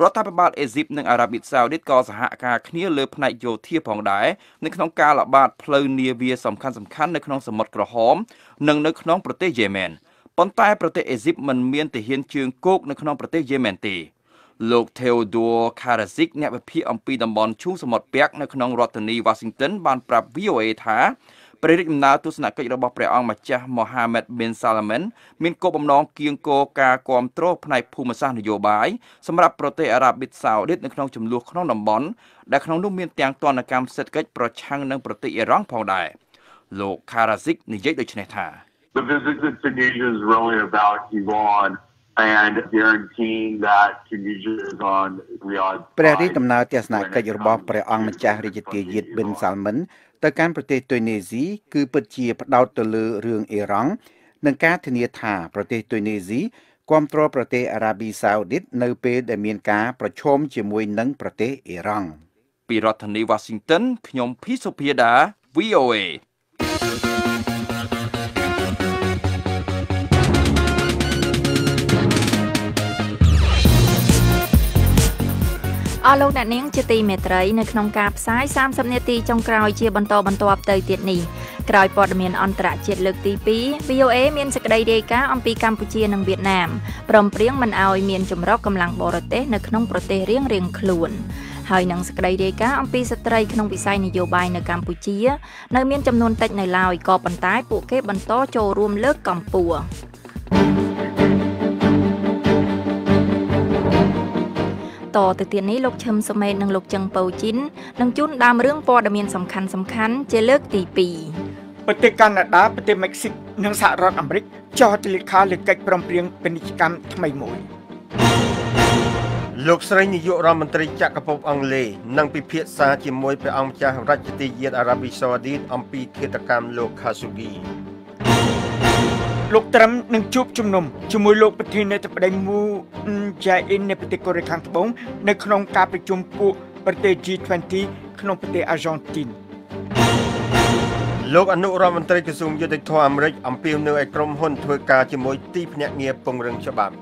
រដ្ឋាភិបាលអេស៊ីបនិងអារ៉ាប៊ីសាអូឌីតក៏សហការគ្នាលើផ្នែកយោធាផងដែរនៅក្នុងការល្បាតផ្លូវនាវាសំខាន់ៗនៅក្នុងសមុទ្រក្រហមនិងនៅក្នុងប្រទេសយេម៉ែនប៉ុន្តែប្រទេសអេស៊ីបមិនមានទាហានជើងគោកនៅក្នុងប្រទេសយេម៉ែនទេលោក Theodore Karasik អ្នកវិភាគអំពីតំបន់ឈូងសមុទ្រពាក់នៅក្នុងរដ្ឋធានី Washington បានប្រាប់ V O A ថាព្រះរាជដំណើរទស្សនកិច្ចរបស់ព្រះអង្គម្ចាស់ Mohammed bin Salman មានគោលបំណងគៀងគរការគ្រប់គ្រងផ្នែកភូមិសាស្ត្រនយោបាយសម្រាប់ប្រទេសអារ៉ាប៊ីសាអូឌីតនៅក្នុងចំនួនក្នុងតំបន់ដែលក្នុងនោះមានទាំងទណ្ឌកម្មសេដ្ឋកិច្ចប្រឆាំងនឹងប្រទេសអ៊ីរ៉ង់ផងដែរលោក Karasik និយាយដូចនេះថា The visit to Tunisia is really about Iran.And guaranteeing that Tunisia is on Riyadh ព្រះរាជដំណើរទស្សនកិច្ចរបស់ព្រះអង្គម្ចាស់រាជទាយិត Bin Salman ទៅកាន់ប្រទេសទុយនេស៊ីគឺពិតជាផ្ដោតទៅលើរឿងអ៊ីរ៉ង់និងការធានាថាប្រទេសទុយនេស៊ីគាំទ្រប្រទេសអារ៉ាប៊ីសាអូឌីតនៅពេលដែលមានការប្រឈមជាមួយនឹងប្រទេសអ៊ីរ៉ង់ពីរដ្ឋធានី Washington ខ្ញុំភីសុភាដា V O Aអរលោកអ្នកនាងជាទីមេត្រីនៅក្នុងការផ្សាយសាមសិបនាទីចុងក្រោយជាបន្តបន្ទាប់ទៅទៀតនេះក្រោយព័ត៌មានអន្តរជាតិលើកទីពីរ V O A មានសេចក្តីរាយការណ៍អំពីកម្ពុជានិងវៀតណាមព្រមព្រៀងមិនឲ្យមានចម្រុះកម្លាំងបរទេសនៅក្នុងប្រទេសរៀងរៀងខ្លួនហើយនឹងសេចក្តីរាយការណ៍អំពីស្ត្រីក្នុងវិស័យនយោបាយនៅកម្ពុជានៅមានចំនួនតិចនៅឡើយក៏ប៉ុន្តែពួកគេបន្តចូលរួមលើកកម្ពស់តទៅទៀតនេះលោកឈឹមសុមេតនិងលោកចឹងពៅជីននឹងជួនដើមរឿងព័ត៌មានសំខាន់សំខាន់ជាលើកទីពីរប្រទេសកាណាដាប្រទេសមិចស៊ីកនិងសហរដ្ឋអាមេរិកចុះហត្ថលេខាលើកិច្ចព្រមព្រៀងពាណិជ្ជកម្មថ្មីមួយលោកស្រីនាយករដ្ឋមន្ត្រីចក្រភពអង់គ្លេសនឹងពិភាក្សាជាមួយព្រះអង្គម្ចាស់រាជទាយិតអារ៉ាប៊ីសាអូឌីតអំពីឃាតកម្មលោក Khashoggi លោកត្រាំនឹងជួបជំនុំជាមួយលោកប្រធាននាយកបដិមូជាអ៊ីននៃប្រទេសកូរ៉េខាងត្បូងនៅក្នុងការប្រជុំពួកប្រទេស G twenty ក្នុងប្រទេសអារ៉ង់ទីនលោកអនុរដ្ឋមន្ត្រីក្រសួងយុតិធម៌អាមេរិកអំពាវនាវឲ្យក្រុមហ៊ុនធ្វើការជាមួយទីភ្នាក់ងារពង្រឹងច្បាប់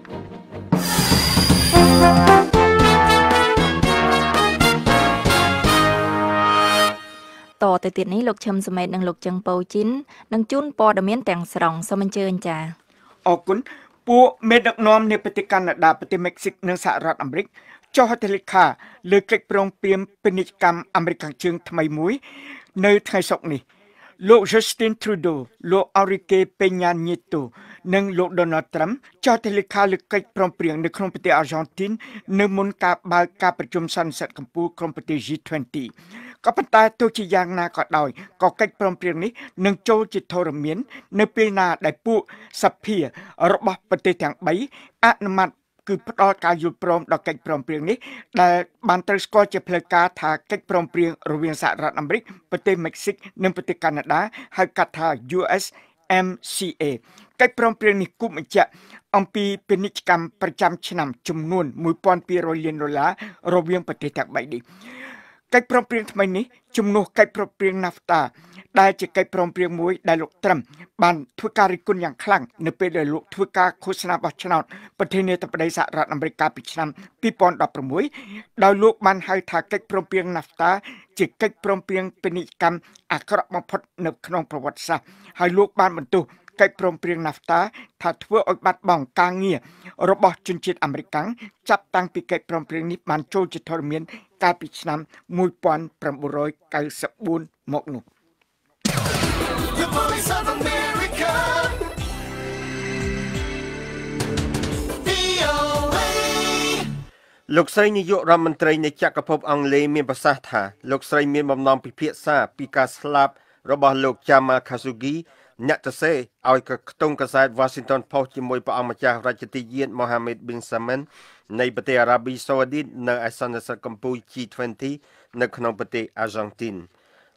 ត ទៅ ទៀត នេះ លោក ឈឹម សមេត និង លោក ជឹង ប៉ូជីន នឹង ជូន ព័ត៌មាន ទាំង ស្រុង សូម អញ្ជើញ ចា៎ អរគុណ ពួក មេដឹកនាំ នៃ ប្រទេស កាណាដា ប្រទេស មិចស៊ិក និង សហរដ្ឋអាមេរិក ចុះ ហត្ថលេខា លើ កិច្ច ព្រមព្រៀង ពាណិជ្ជកម្ម អាមេរិក ខាង ជើង ថ្មី មួយ នៅ ថ្ងៃ សុក្រ នេះ លោក Justin Trudeau លោក Enrique Peña Nieto និង លោក Donald Trump ចុះ ហត្ថលេខា លើ កិច្ច ព្រមព្រៀង នៅ ក្នុង ប្រទេស អាយ៉ង់ទីន នៅ មុន ការ បើក ការ ប្រជុំ សន្និសីទ កំពូល ក្រុម ប្រទេស ជី 20ក៏ប៉ុន្តែទោះជាយ៉ាងណាក៏ដោយក៏កិច្ចព្រមព្រៀងនេះនឹងចូលជាធរមាននៅពេលណាដែលពួកសភារបស់ប្រទេសទាំងបីអនុម័តគឺផ្ដល់ការយល់ព្រមដល់កិច្ចព្រមព្រៀងនេះដែលបានត្រូវស្គាល់ជាផ្លូវការថាកិច្ចព្រមព្រៀងរវាងសហរដ្ឋអាមេរិកប្រទេសមិចស៊ិកនិងប្រទេសកាណាដាហៅកាត់ថា យូ អេស អេម ស៊ី អេ កិច្ចព្រមព្រៀងនេះគូបញ្ជាក់អំពីពាណិជ្ជកម្មប្រចាំឆ្នាំចំនួន một nghìn hai trăm លានដុល្លាររវាងប្រទេសទាំងបីនេះកិច្ចព្រមព្រៀងថ្មីនេះជំនួសកិច្ចព្រមព្រៀង ណាហ្វតា ដែលជាកិច្ចព្រមព្រៀងមួយដែលលោកត្រាំបានធ្វើការរិះគន់យ៉ាងខ្លាំងនៅពេលដែលលោកធ្វើការឃោសនាបោះឆ្នោតប្រធានាធិបតីសហរដ្ឋអាមេរិកកាលពីឆ្នាំពីរពាន់ដប់ប្រាំមួយដោយលោកបានហៅថាកិច្ចព្រមព្រៀង ណាហ្វតា ជាកិច្ចព្រមព្រៀងពាណិជ្ជកម្មអាក្រក់បំផុតនៅក្នុងប្រវត្តិសាស្ត្រហើយលោកបានបន្ទោសកិច្ចព្រមព្រៀង ណាហ្វតា ថាធ្វើឲ្យបាត់បង់ការងាររបស់ជនជាតិអាមេរិកចាប់តាំងពីកិច្ចព្រមព្រៀងនេះបានចូលជាធរមានកាលពីឆ្នាំnineteen ninety-fourមកនោះលោកស្រីនាយករដ្ឋមន្ត្រីនៃចក្រភពអង់គ្លេសមានប្រសាសន៍ថាលោកស្រីមានបំណងពិភាក្សាពីការស្លាប់របស់លោក Jamal Khashoggiអ្នកទៅសេឲ្យខ្ទង់កាសែត Washington Post ជាមួយព្រះអង្គម្ចាស់រាជទាយាន Mohammed bin Salman នៃប្រទេសអារ៉ាប៊ីសាអូឌីនៅឯសន្និសីទកំពូល ជី 20 នៅក្នុងប្រទេសអាយ៉ង់ទីន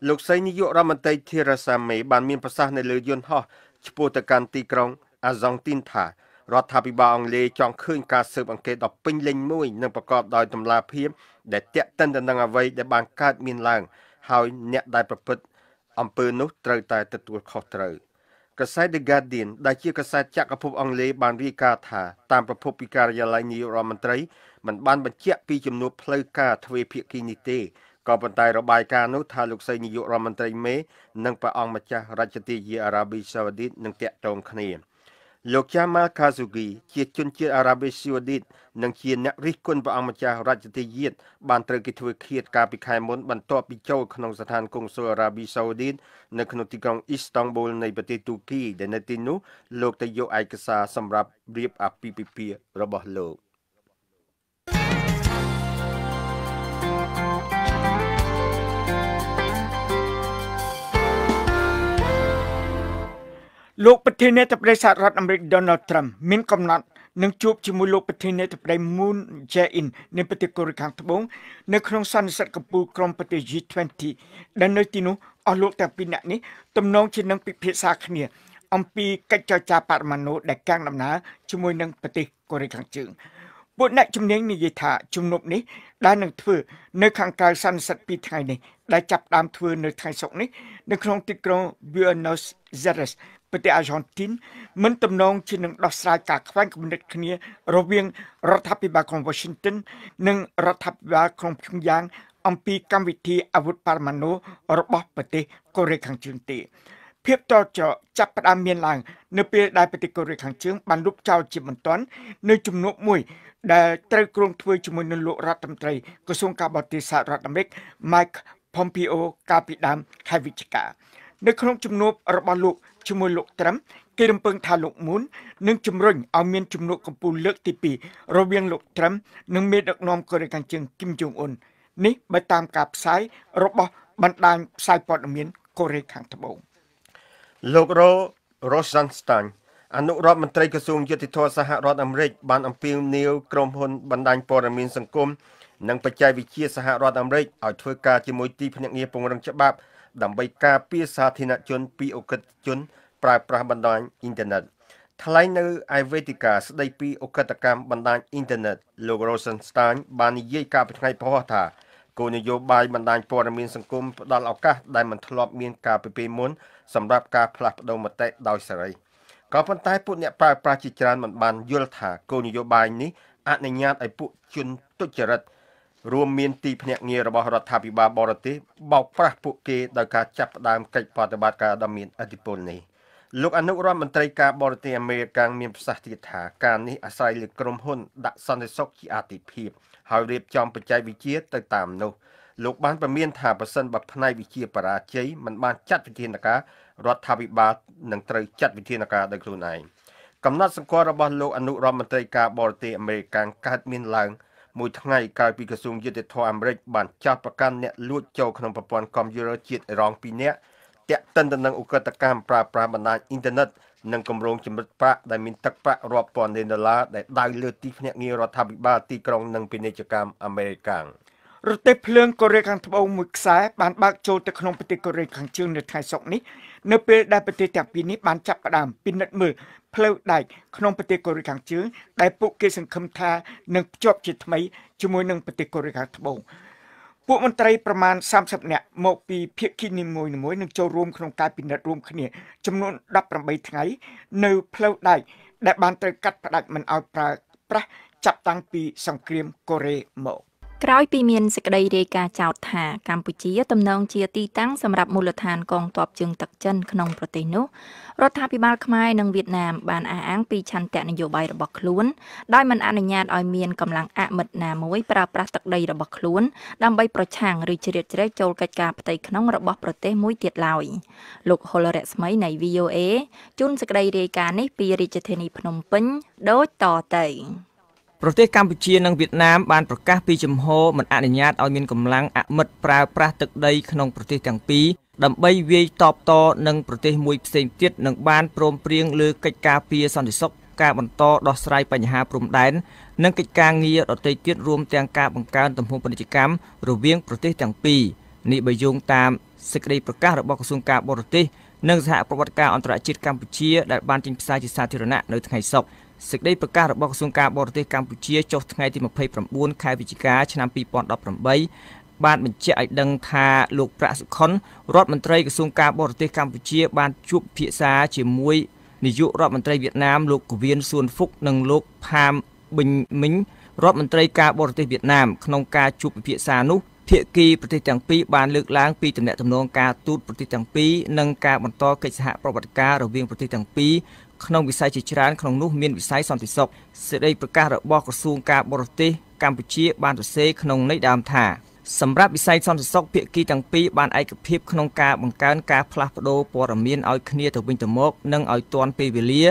លោកស្រីនាយករដ្ឋមន្ត្រី Theresa May បានមានប្រសាសន៍នៅលើយន្តហោះឆ្ពោះទៅកាន់ទីក្រុងអាយ៉ង់ទីនថារដ្ឋាភិបាលអង់គ្លេសចង់ឃើញការស៊ើបអង្កេតដ៏ពេញលេញមួយនិងប្រកបដោយតម្លាភាពដែលទាក់ទិនទៅនឹងអ្វីដែលបានកើតមានឡើងហើយអ្នកដែលប្រព្រឹត្តអំពើនោះត្រូវតែទទួលខុសត្រូវកាសែត The Guardian ដែលជាកាសែតចក្រភពអង់គ្លេសបានរាយការណ៍ថាតាមប្រភពពីការិយាល័យនាយករដ្ឋមន្ត្រីមិនបានបញ្ជាក់ពីចំនួនផ្លូវការទ្វេភាគីនេះទេក៏ប៉ុន្តែរបាយការណ៍នោះថាលោកស្រីនាយករដ្ឋមន្ត្រីមេនិងព្រះអង្គម្ចាស់រាជទាយាអារ៉ាប៊ីសាអូឌីតនឹងតាក់ទងគ្នាលោក Jamal Khashoggi ជាជនជាតិអារ៉ាប៊ីសាអូឌីតនិងជាអ្នករិះគន់ព្រះអង្គម្ចាស់រាជទាយាបានត្រូវគេធ្វើឃាតកាលពីខែមុនបន្ទាប់ពីចូលក្នុងស្ថានកុងស៊ុលអារ៉ាប៊ីសាអូឌីតនៅក្នុងទីក្រុងអ៊ីស្តង់ប៊ុលនៃប្រទេសទូគីដែលនៅទីនោះលោកទៅយកឯកសារសម្រាប់រៀបអាពាហ៍ពិពាហ៍របស់លោកលោកប្រធានាធិបតីសហរដ្ឋអាមេរិក Donald Trump មានកំណត់នឹងជួបជាមួយលោកប្រធានាធិបតី Moon Jae-in នៃប្រទេសកូរ៉េខាងត្បូងនៅក្នុងសន្និសីទកំពូលក្រុមប្រទេស ជី 20 ដែលនៅទីនោះអស់លោកទាំងពីរនាក់នេះទំនងជានឹងពិភាក្សាគ្នាអំពីកិច្ចចរចាបរិមាណូដែលកាំងដំណើរជាមួយនឹងប្រទេសកូរ៉េខាងជើងពួកអ្នកជំនាញនិយាយថាជំនុំនេះដែលនឹងធ្វើនៅខាងក្រៅសន្និសីទពីរថ្ងៃនេះដែលចាប់ផ្ដើមធ្វើនៅថ្ងៃសុក្រនេះនៅក្នុងទីក្រុង Buenos Airesប្រទេសអាយ៉ង់ទីនមិនទំនងជានឹងដោះស្រាយការខ្វែងគំនិតគ្នារវាងរដ្ឋាភិបាលក្រុង Washington និងរដ្ឋាភិបាលក្រុងភ្នំយ៉ាងអំពីកម្មវិធីអាវុធបរិមាណូរបស់ប្រទេសកូរ៉េខាងជើងទេភាពតចចាប់ផ្ដើមមានឡើងនៅពេលដែលប្រទេសកូរ៉េខាងជើងបានលុបចោលជាបន្ទាន់នៅជំនួបមួយដែលត្រូវគ្រោងធ្វើជាមួយនឹងលោករដ្ឋមន្ត្រីក្រសួងការបរទេសសហរដ្ឋអាមេរិក Mike Pompeo កាលពីដើមខែវិច្ឆិកានៅក្នុងជំនួបរបស់លោកជាមួយលោកត្រាំគេរំពឹងថាលោកមូននឹងជំរុញឲ្យមានជំនួបកំពូលលើកទីពីររវាងលោកត្រាំនិងមេដឹកនាំកូរ៉េខាងជើងគីមចុងអ៊ុននេះបើតាមការផ្សាយរបស់បណ្ដាញផ្សាយព័ត៌មានកូរ៉េខាងត្បូងលោករ៉ូរ៉ូសាន់ស្តាញអនុរដ្ឋមន្ត្រីក្រសួងយុតិធម៌សហរដ្ឋអាមេរិកបានអំពាវនាវក្រុមហ៊ុនបណ្ដាញព័ត៌មានសង្គមនិងបច្ចេកវិទ្យាសហរដ្ឋអាមេរិកឲ្យធ្វើការជាមួយទីភ្នាក់ងារពង្រឹងច្បាប់ដើម្បីការពារសាធារណជនពីឧក្រិដ្ឋជនប្រើប្រាស់បណ្ដាញអ៊ីនធឺណិតថ្លែងនៅឯវេទិកាស្ដីពីឧក្រិដ្ឋកម្មបណ្ដាញអ៊ីនធឺណិតលោក Rosenstein បាននិយាយកាលពីថ្ងៃព្រហស្បតិ៍ថាគោលនយោបាយបណ្ដាញព័ត៌មានសង្គមផ្ដល់ឱកាសដែលមិនធ្លាប់មានកាលពីពេលមុនសម្រាប់ការផ្លាស់ប្ដូរមតិដោយសេរីក៏ប៉ុន្តែពួកអ្នកប្រើប្រាស់ជាច្រើនមិនបានយល់ថាគោលនយោបាយនេះអនុញ្ញាតឲ្យពួកជនទុច្ចរិត រួម មាន ទី ភ្នាក់ងារ របស់ រដ្ឋាភិបាល បរទេស បោកប្រាស់ ពួក គេ ដោយ ការ ចាប់ ផ្ដើម កិច្ច ប្រតិបត្តិការ ដ៏ មាន ឥទ្ធិពល នេះ លោក អនុរដ្ឋមន្ត្រី ការបរទេស អាមេរិក មាន ប្រសាសន៍ ទៀត ថា ការ នេះ អាស្រ័យ លើ ក្រុមហ៊ុន ដាក់ សន្តិសុខ ជា អាទិភាព ហើយ រៀបចំ បច្ចេកវិទ្យា ទៅ តាម នោះ លោក បាន ប្រមាន ថា ប្រសិន បើ ផ្នែក វិទ្យា បរាជ័យ មិន បាន ចាត់ វិធានការ រដ្ឋាភិបាល នឹង ត្រូវ ចាត់ វិធានការ ដោយ ខ្លួន ឯង កំណត់ សង្កត់ របស់ លោក អនុរដ្ឋមន្ត្រី ការបរទេស អាមេរិក កើត មាន ឡើងមួយថ្ងៃក្រោយពីក្រសួងយុតិធធម៌អាមេរិកបានចាត់ប្រកាសអ្នកលួចចូលក្នុងប្រព័ន្ធកុំព្យូទ័រជាតិអ៊ីរ៉ង់ពីរនាក់តាក់ទិនទៅនឹងឧក្រិដ្ឋកម្មប្រើប្រាស់បណ្ដាញអ៊ីនធឺណិតនិងគម្រោងជំរិតប្រាក់ដែលមានទឹកប្រាក់រាប់ពាន់លានដុល្លារដែលដៅលើទីភ្នាក់ងាររដ្ឋាភិបាលទីក្រុងនិងពាណិជ្ជកម្មអាមេរិកកាំងរទេះភ្លើងកូរ៉េខាងត្បូងមួយខ្សែបានបើកចូលទៅក្នុងប្រទេសកូរ៉េខាងជើងនៅថ្ងៃសុក្រនេះនៅពេលដែលប្រទេសទាំងពីរនេះបានចាប់ផ្ដើមពិនិត្យមើលផ្លូវដែកក្នុងប្រទេសកូរ៉េខាងជើងដែលពួកគេសង្ឃឹមថានឹងភ្ជាប់ជាថ្មីជាមួយនឹងប្រទេសកូរ៉េខាងត្បូងពួកមន្ត្រីប្រមាណសាំសិបនាក់មកពីភាគីនីមួយៗនឹងចូលរួមក្នុងការពិនិត្យរួមគ្នាចំនួនដប់ប្រាំបីថ្ងៃនៅផ្លូវដែកដែលបានត្រូវកាត់ផ្ដាច់មិនឲ្យប្រើប្រាស់ចាប់តាំងពីសង្គ្រាមកូរ៉េមកក្រោយពីមានសេចក្តីរាយការណ៍ចោទថាកម្ពុជាទំនងជាទីតាំងសម្រាប់មូលដ្ឋានកងទ័ពជើងទឹកចិនក្នុងប្រទេសនោះរដ្ឋាភិបាលខ្មែរនិងវៀតណាមបានអះអាងពីឆន្ទៈនយោបាយរបស់ខ្លួនដោយមិនអនុញ្ញាតឲ្យមានកម្លាំងអមិត្តណាមួយប្រើប្រាស់ទឹកដីរបស់ខ្លួនដើម្បីប្រឆាំងឬជ្រៀតជ្រែកចូលកិច្ចការផ្ទៃក្នុងរបស់ប្រទេសមួយទៀតឡើយលោកហុលរស្មីនៃ វី អូ អេ ជូនសេចក្តីរាយការណ៍នេះពីរាជធានីភ្នំពេញដូចតទៅប្រទេសកម្ពុជានិងវៀតណាមបានប្រកាសពីជំហរមិនអនុញ្ញាតឲ្យមានកម្លាំងអមិត្តប្រើប្រាស់ទឹកដីក្នុងប្រទេសទាំងពីរដើម្បីវាយតបតនឹងប្រទេសមួយផ្សេងទៀតនិងបានព្រមព្រៀងលើកិច្ចការពារសន្តិសុខការបន្តដោះស្រាយបញ្ហាព្រំដែននិងកិច្ចការងារដទៃទៀតរួមទាំងការបង្កើនទំហំពាណិជ្ជកម្មរវាងប្រទេសទាំងពីរនេះបើយោងតាមសេចក្តីប្រកាសរបស់ក្រសួងការបរទេសនិងសហប្រវត្តិការអន្តរជាតិកម្ពុជាដែលបានចេញផ្សាយជាសាធារណៈនៅថ្ងៃសុក្រសេចក្តីប្រកាសរបស់ក្រសួងការបរទេសកម្ពុជាចុះថ្ងៃទីម្ភៃប្រាំបួនខែវិច្ឆិកាឆ្នាំពីរពាន់ដប់ប្រាំបីបានបញ្ជាក់ឲ្យដឹងថាលោកប្រាក់សុខុនរដ្ឋមន្ត្រីក្រសួងការបរទេសកម្ពុជាបានជួបពិភាក្សាជាមួយនាយករដ្ឋមន្ត្រីវៀតណាមលោកNguyen Sun PhucនិងលោកPham Binh Minhរដ្ឋមន្ត្រីការបរទេសវៀតណាមក្នុងការជួបពិភាក្សានោះភាគីប្រទេសទាំងពីរបានលើកឡើងពីទំនាក់ទំនងការទូតប្រទេសទាំងពីរនិងការបន្តកិច្ចសហប្រវត្តិការរវាងប្រទេសទាំងពីរក្នុងវិស័យជាច្រើនក្នុងនោះមានវិស័យសន្តិសុខសេចក្តីប្រកាសរបស់ក្រសួងការបរទេសកម្ពុជាបានសរសេរក្នុងន័យដើមថាសម្រាប់វិស័យសន្តិសុខភាគីទាំងពីរបានឯកភាពក្នុងការបង្កើនការផ្លាស់ប្តូរព័ត៌មានឲ្យគ្នាទៅវិញទៅមកនិងឲ្យទាន់ពេលវេលា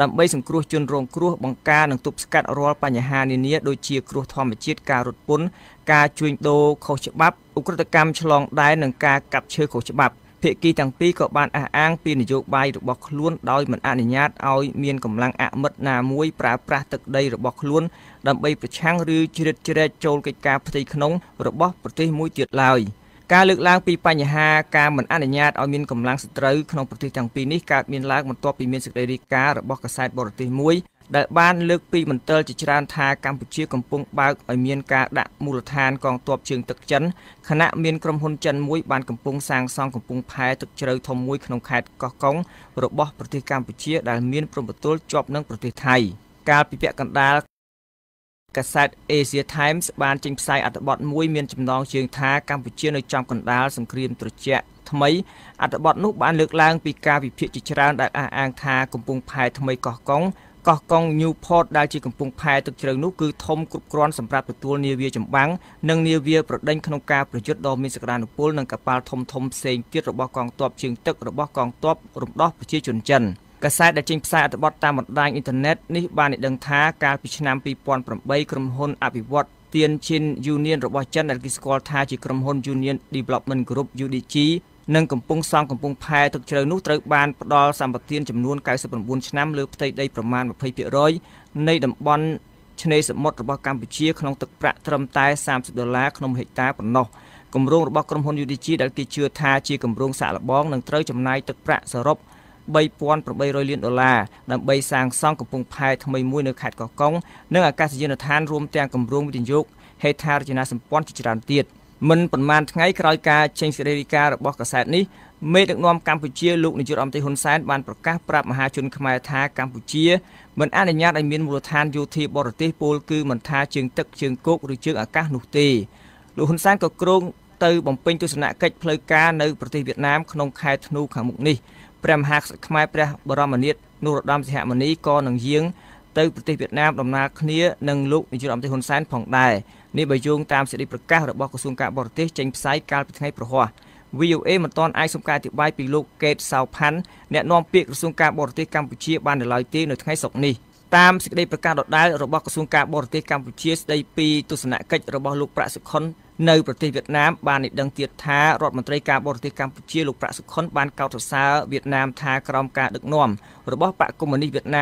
ដើម្បីសង្គ្រោះជនរងគ្រោះបង្ការនិងទប់ស្កាត់រាល់បញ្ហានានាដូចជាគ្រោះធម្មជាតិការរត់ពន្ធការជួញដូរខុសច្បាប់ឧក្រិដ្ឋកម្មឆ្លងដែននិងការកាប់ឈើខុសច្បាប់ភាគីទាំងពីរក៏បានអះអាងពីនយោបាយរបស់ខ្លួនដោយមិនអនុញ្ញាតឲ្យមានកម្លាំងអមិត្តណាមួយប្រើប្រាស់ទឹកដីរបស់ខ្លួនដើម្បីប្រឆាំងឬជ្រៀតជ្រែកចូលកិច្ចការផ្ទៃក្នុងរបស់ប្រទេសមួយទៀតឡើយការលើកឡើងពីបញ្ហាការមិនអនុញ្ញាតឲ្យមានកម្លាំងសត្រូវក្នុងប្រទេសទាំងពីរនេះកើតមានឡើងបន្ទាប់ពីមានសេចក្តីរាយការណ៍របស់កាសែតបរទេសមួយដែលបានលើកពីមន្ទិលជាច្រើនថាកម្ពុជាកំពុងបើកឲ្យមានការដាក់មូលដ្ឋានកងទ័ពជើងទឹកចិនខណៈមានក្រុមហ៊ុនចិនមួយបានកំពុងសាងសង់កំពង់ផែទឹកជ្រៅធំមួយក្នុងខេត្តកោះកុងរបស់ប្រទេសកម្ពុជាដែលមានព្រំប្រទល់ជាប់នឹងប្រទេសថៃកាលពីពាក់កណ្ដាលកាសែត Asia Times បានចេញផ្សាយអត្ថបទមួយមានចំណងជើងថាកម្ពុជានៅចំកណ្ដាលសង្គ្រាមត្រជាក់ថ្មីអត្ថបទនោះបានលើកឡើងពីការវិភាគជាច្រើនដែលអះអាងថាកំពង់ផែថ្មីកោះកុងកោះកុង Newport ដែលជាកំពង់ផែទឹកជ្រៅនោះគឺធំគ្រប់គ្រាន់សម្រាប់ទទួលនាវាចម្បាំងនិងនាវាប្រដេញក្នុងការប្រយុទ្ធដ៏មានសក្តានុពលនិងកប៉ាល់ធំធំផ្សេងទៀតរបស់កងទ័ពជើងទឹករបស់កងទ័ពរំដោះប្រជាជនចិនកាសែតដែលចេញផ្សាយអត្ថបទតាមបណ្ដាញអ៊ីនធឺណិតនេះបានឲ្យដឹងថាកាលពីឆ្នាំពីរពាន់ប្រាំបីក្រុមហ៊ុនអភិវឌ្ឍទៀនឈិន Union របស់ចិនដែលគេស្គាល់ថាជាក្រុមហ៊ុន Union Development Group យូ ឌី ជី និងកំពុងសង់កំពង់ផែទឹកជ្រៅនោះត្រូវបានផ្ដល់សម្បទានចំនួន៩៩ឆ្នាំលើផ្ទៃដីប្រមាណ ยี่สิบเปอร์เซ็นต์ នៃតំបន់ឆ្នេរសមុទ្ររបស់កម្ពុជាក្នុងទឹកប្រាក់ត្រឹមតែសាំសិបដុល្លារក្នុងហិកតាប៉ុណ្ណោះគម្រោងរបស់ក្រុមហ៊ុន យូ ឌី ជី ដែលគេជឿថាជាគម្រោងសាកល្បងនឹងត្រូវចំណាយទឹកប្រាក់សរុបបីពាន់ប្រាំបីរយលានដុល្លារដើម្បីសាងសង់កំពង់ផែថ្មីមួយនៅខេត្តកោះកុងនិងអាកាសយានដ្ឋានរួមទាំងគម្រោងវិនិយោគហេដ្ឋារចនាសម្ព័ន្ធជាច្រើនទៀត Min Punman Tangai Kraika changed the car Bokasatni, made the nom Campuchia look at your empty Hun Sen, one Praka, Prap Mahachun Khmer Thai, Campuchia, but an and yard and mean would hand you tea, borrow tea, pole, cum and touching, touching coke, reaching a car no tea. Luhun San Kokron, Tau Bomping to Snack, Play Car, no protect Vietnam, Knong Kite, no Kamukni, Prem Hacks, Khmer, Baramanit, no Rams Hamani, Corn and Ying. នៅប្រទេសវៀតណាមបាននិដឹងទៀតថារដ្ឋមន្ត្រីការបរទេសកម្ពុជាលោកប្រាក់សុខុននៅប្រទេសវៀតណាមបា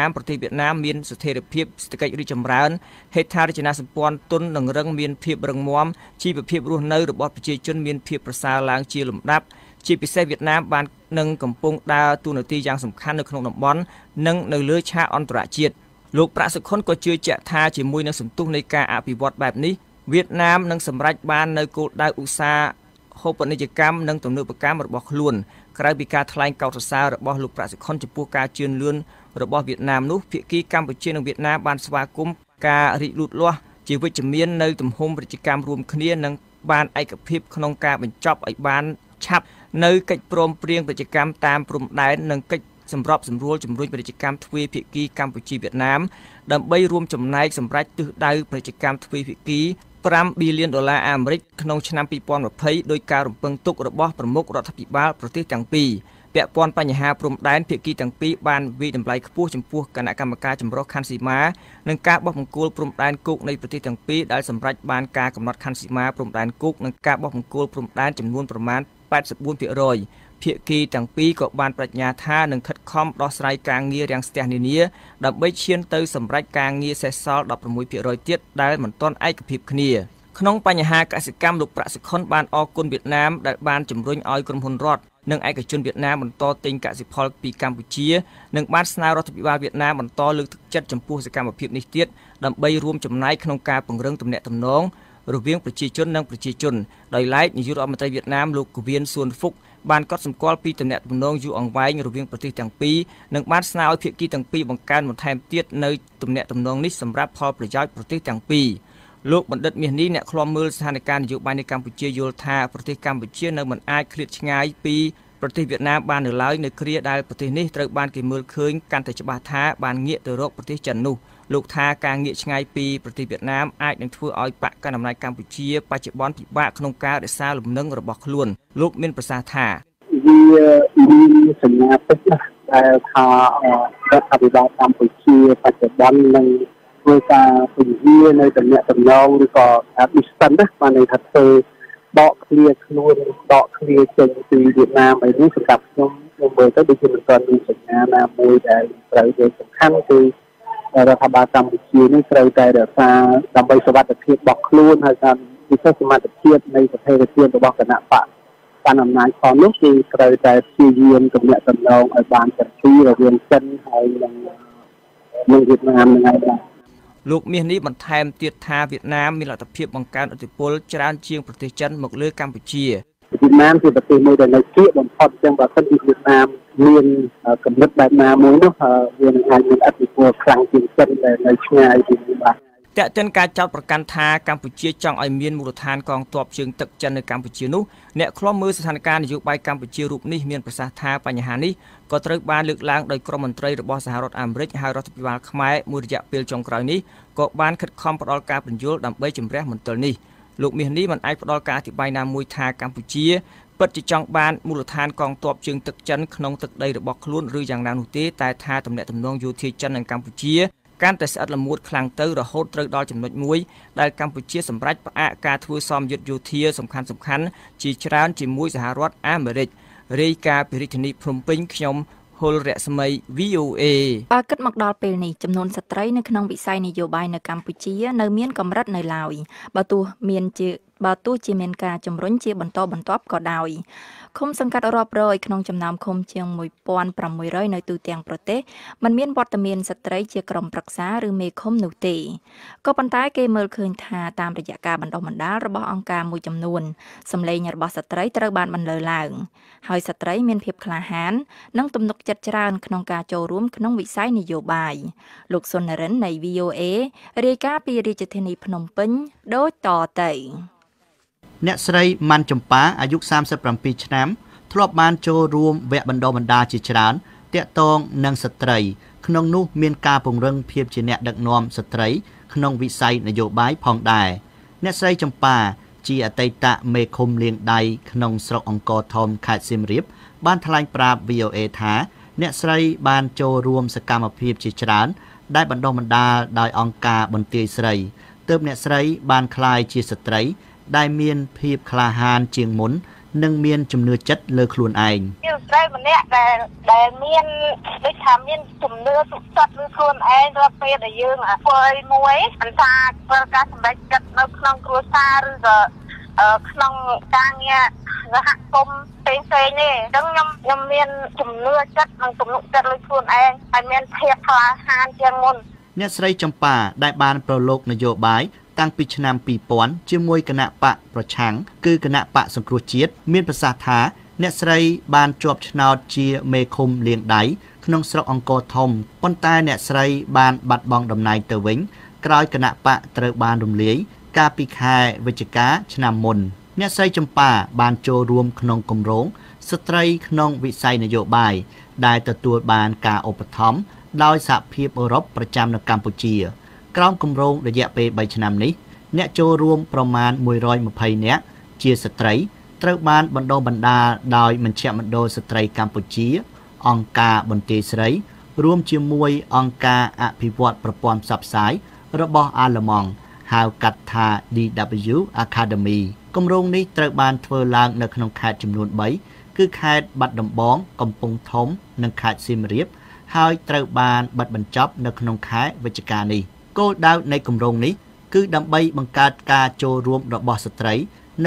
ន Vietnam nâng sầm rách ban nơi cột đai USA hộp vận dịch cam nâng tổng lượng bạc cam một bọc luôn. Các bị cáo thay cầu xa được bọc lục bạc sự con chụp ca chuyên luôn được bọc Việt Nam lúc phía kia cam của chuyên ở Việt Nam ban xóa cúm ca rị lụt loa chỉ với chấm miên nơi tầm hôm vận dịch cam rùm kia nâng ban ai cập hiệp không ca mình chọc ai ban chắp nơi cách prom priêng vận dịch cam tam prom đáy nâng cách សម្រាប់សម្រួលជំរុញពាណិជ្ជកម្មទ្វេភាគីកម្ពុជាវៀតណាមដើម្បីរួមចំណែកសម្រាប់ទិសដៅពាណិជ្ជកម្មទ្វេភាគី five billionដុល្លារអាមេរិក ក្នុង ឆ្នាំ twenty twenty ដោយការរំពឹងទុករបស់ប្រមុខរដ្ឋាភិបាលប្រទេសទាំងពីរ ភាគីទាំងពីរក៏បានប្រាជ្ញាថានឹងខិតខំដោះស្រាយការងាររាំងស្ទះនានាដើម្បីឈានទៅសម្រេចការងារសេះសល់ បានគាត់សម្គាល់ពីតំណែងទំនងយូរអង្វែងរវាងប្រទេសទាំងពីរ លោកមានប្រសាសន៍ថា អំណាចផងនោះគឺត្រូវតែព្យាយាមទំនាក់ទំនងឲ្យបាន តែតើការចោទប្រកាន់ថាកម្ពុជាចង់ឲ្យមានមូលដ្ឋានកងទ័ពជើងទឹកចិននៅកម្ពុជានោះ ការតែស្អិតល្មួតខ្លាំងទៅរហូតត្រូវដល់ចំណុចមួយដែលកម្ពុជាសម្រេចផ្អាកការធ្វើសមយុទ្ធយោធាសំខាន់ៗជាច្រើនជាមួយសហរដ្ឋអាមេរិក ហុលរស្មី វី អូ អេ បើគិតមកដល់ពេលនេះចំនួនស្ត្រីនៅក្នុងវិស័យនយោបាយនៅកម្ពុជានៅមានកម្រិតនៅឡើយបើទោះមានជា ប បើទោះជាមានការជំរុញជាបន្តបន្ទាប់ក៏ដោយឃុំសង្កាត់រាប់រយក្នុងចំណោមឃុំជាង một nghìn sáu trăm នៅទូទាំងប្រទេសមិនមានវត្តមានស្ត្រីជាក្រុមប្រឹក្សាឬមេឃុំនោះទេក៏ប៉ុន្តែគេមើលឃើញថាតាមរយៈការបណ្ដុះបណ្ដាលរបស់អង្គការមួយចំនួនសម្លេងរបស់ស្ត្រីត្រូវបានបន្លឺឡើងហើយស្ត្រីមានភាពក្លាហាននិងទំនុកចិត្តច្រើនក្នុងការចូលរួមក្នុងវិស័យនយោបាយលោកសុនរិននៃ vê o a រាយការណ៍ពីរាជធានីភ្នំពេញដូចតទៅអ្នកស្រីម៉ាន់ចំប៉ាអាយុសាមសិបប្រាំពីរឆ្នាំធ្លាប់បានចូលរួមវគ្គបណ្ដុះបណ្ដាលជាច្រើនទាក់ទងនឹងស្ត្រីក្នុងនោះមានការពង្រឹងភាពជាអ្នកដឹកនាំស្ត្រីក្នុងវិស័យនយោបាយផងដែរអ្នកស្រីចំប៉ាជាអតីតមេឃុំលៀងដៃក្នុងស្រុកអង្គរធំខេត្តសៀមរាបបានថ្លែងប្រាប់ vê o a ថាអ្នកស្រីបានចូលរួមសកម្មភាពជាច្រើនដែលបណ្ដុះបណ្ដាលដោយអង្គការបន្ទាយស្រីទើបអ្នកស្រីបានក្លាយជាស្ត្រីដែលមានភាពក្លាហានជាងមុននិងមានជំនឿចិត្តលើខ្លួនឯងជាស្ត្រីម្នាក់ដែលដែលមានដូចថាមានជំនឿសុខចិត្តលើខ្លួនឯងរាល់ពេលដែលយើងធ្វើអីមួយមិនថាធ្វើការសម្រេចចិត្តនៅក្នុងគ្រួសារឬក៏ក្នុងការងារសហគមន៍ផ្សេងៗនេះអញ្ចឹងខ្ញុំខ្ញុំមានជំនឿចិត្តនិងទំនុកចិត្តលើខ្លួនឯងហើយមានភាពក្លាហានជាងមុនអ្នកស្រីចំប៉ាដែលបានប្រឡូកនយោបាយតាំងពីឆ្នាំពីរពាន់ជាមួយគណៈបកប្រឆាំងគឺគណៈបកសង្គ្រោះជាតិមានប្រសាសន៍ថាអ្នកស្រីបានជាប់ឆ្នោតជាមេឃុំលៀងដៃក្នុងស្រុកអង្គរធំប៉ុន្តែអ្នកស្រីបានបាត់បង់តំណែងទៅវិញក្រោយគណៈបកត្រូវបានរំលាយកាលពីខែវិច្ឆិកាឆ្នាំមុនអ្នកស្រីចំប៉ាបានចូលរួមក្នុងគម្រោងស្ត្រីក្នុងវិស័យនយោបាយដែលទទួលបានការឧបត្ថម្ភដោយសហភាពអឺរ៉ុបប្រចាំនៅកម្ពុជាក្រោមគម្រោងរយៈពេលបីឆ្នាំនេះអ្នកចូលរួមប្រមាណmột trăm hai mươiនាក់ជាស្ត្រីត្រូវបានបណ្ដុះបណ្ដាលដោយមជ្ឈមណ្ឌលស្ត្រីកម្ពុជាអង្គការបន្ទាយស្រីរួមជាមួយអង្គការអភិវឌ្ឍប្រព័ន្ធផ្សព្វផ្សាយរបស់អាល្លឺម៉ង់ហៅកាត់ថា ដេ វ Academy គម្រោងនេះត្រូវបានធ្វើឡើងនៅក្នុងខេត្តចំនួនបីគឺខេត្តបាត់ដំបងកំពង់ធំនិងខេត្តសៀមរាបហើយត្រូវបានបិទបញ្ចប់នៅក្នុងខែវិច្ឆិកានេះគោលដៅនៃគម្រោងនេះគឺដើម្បីបង្កើតការចូលរួមរបស់ស្ត្រី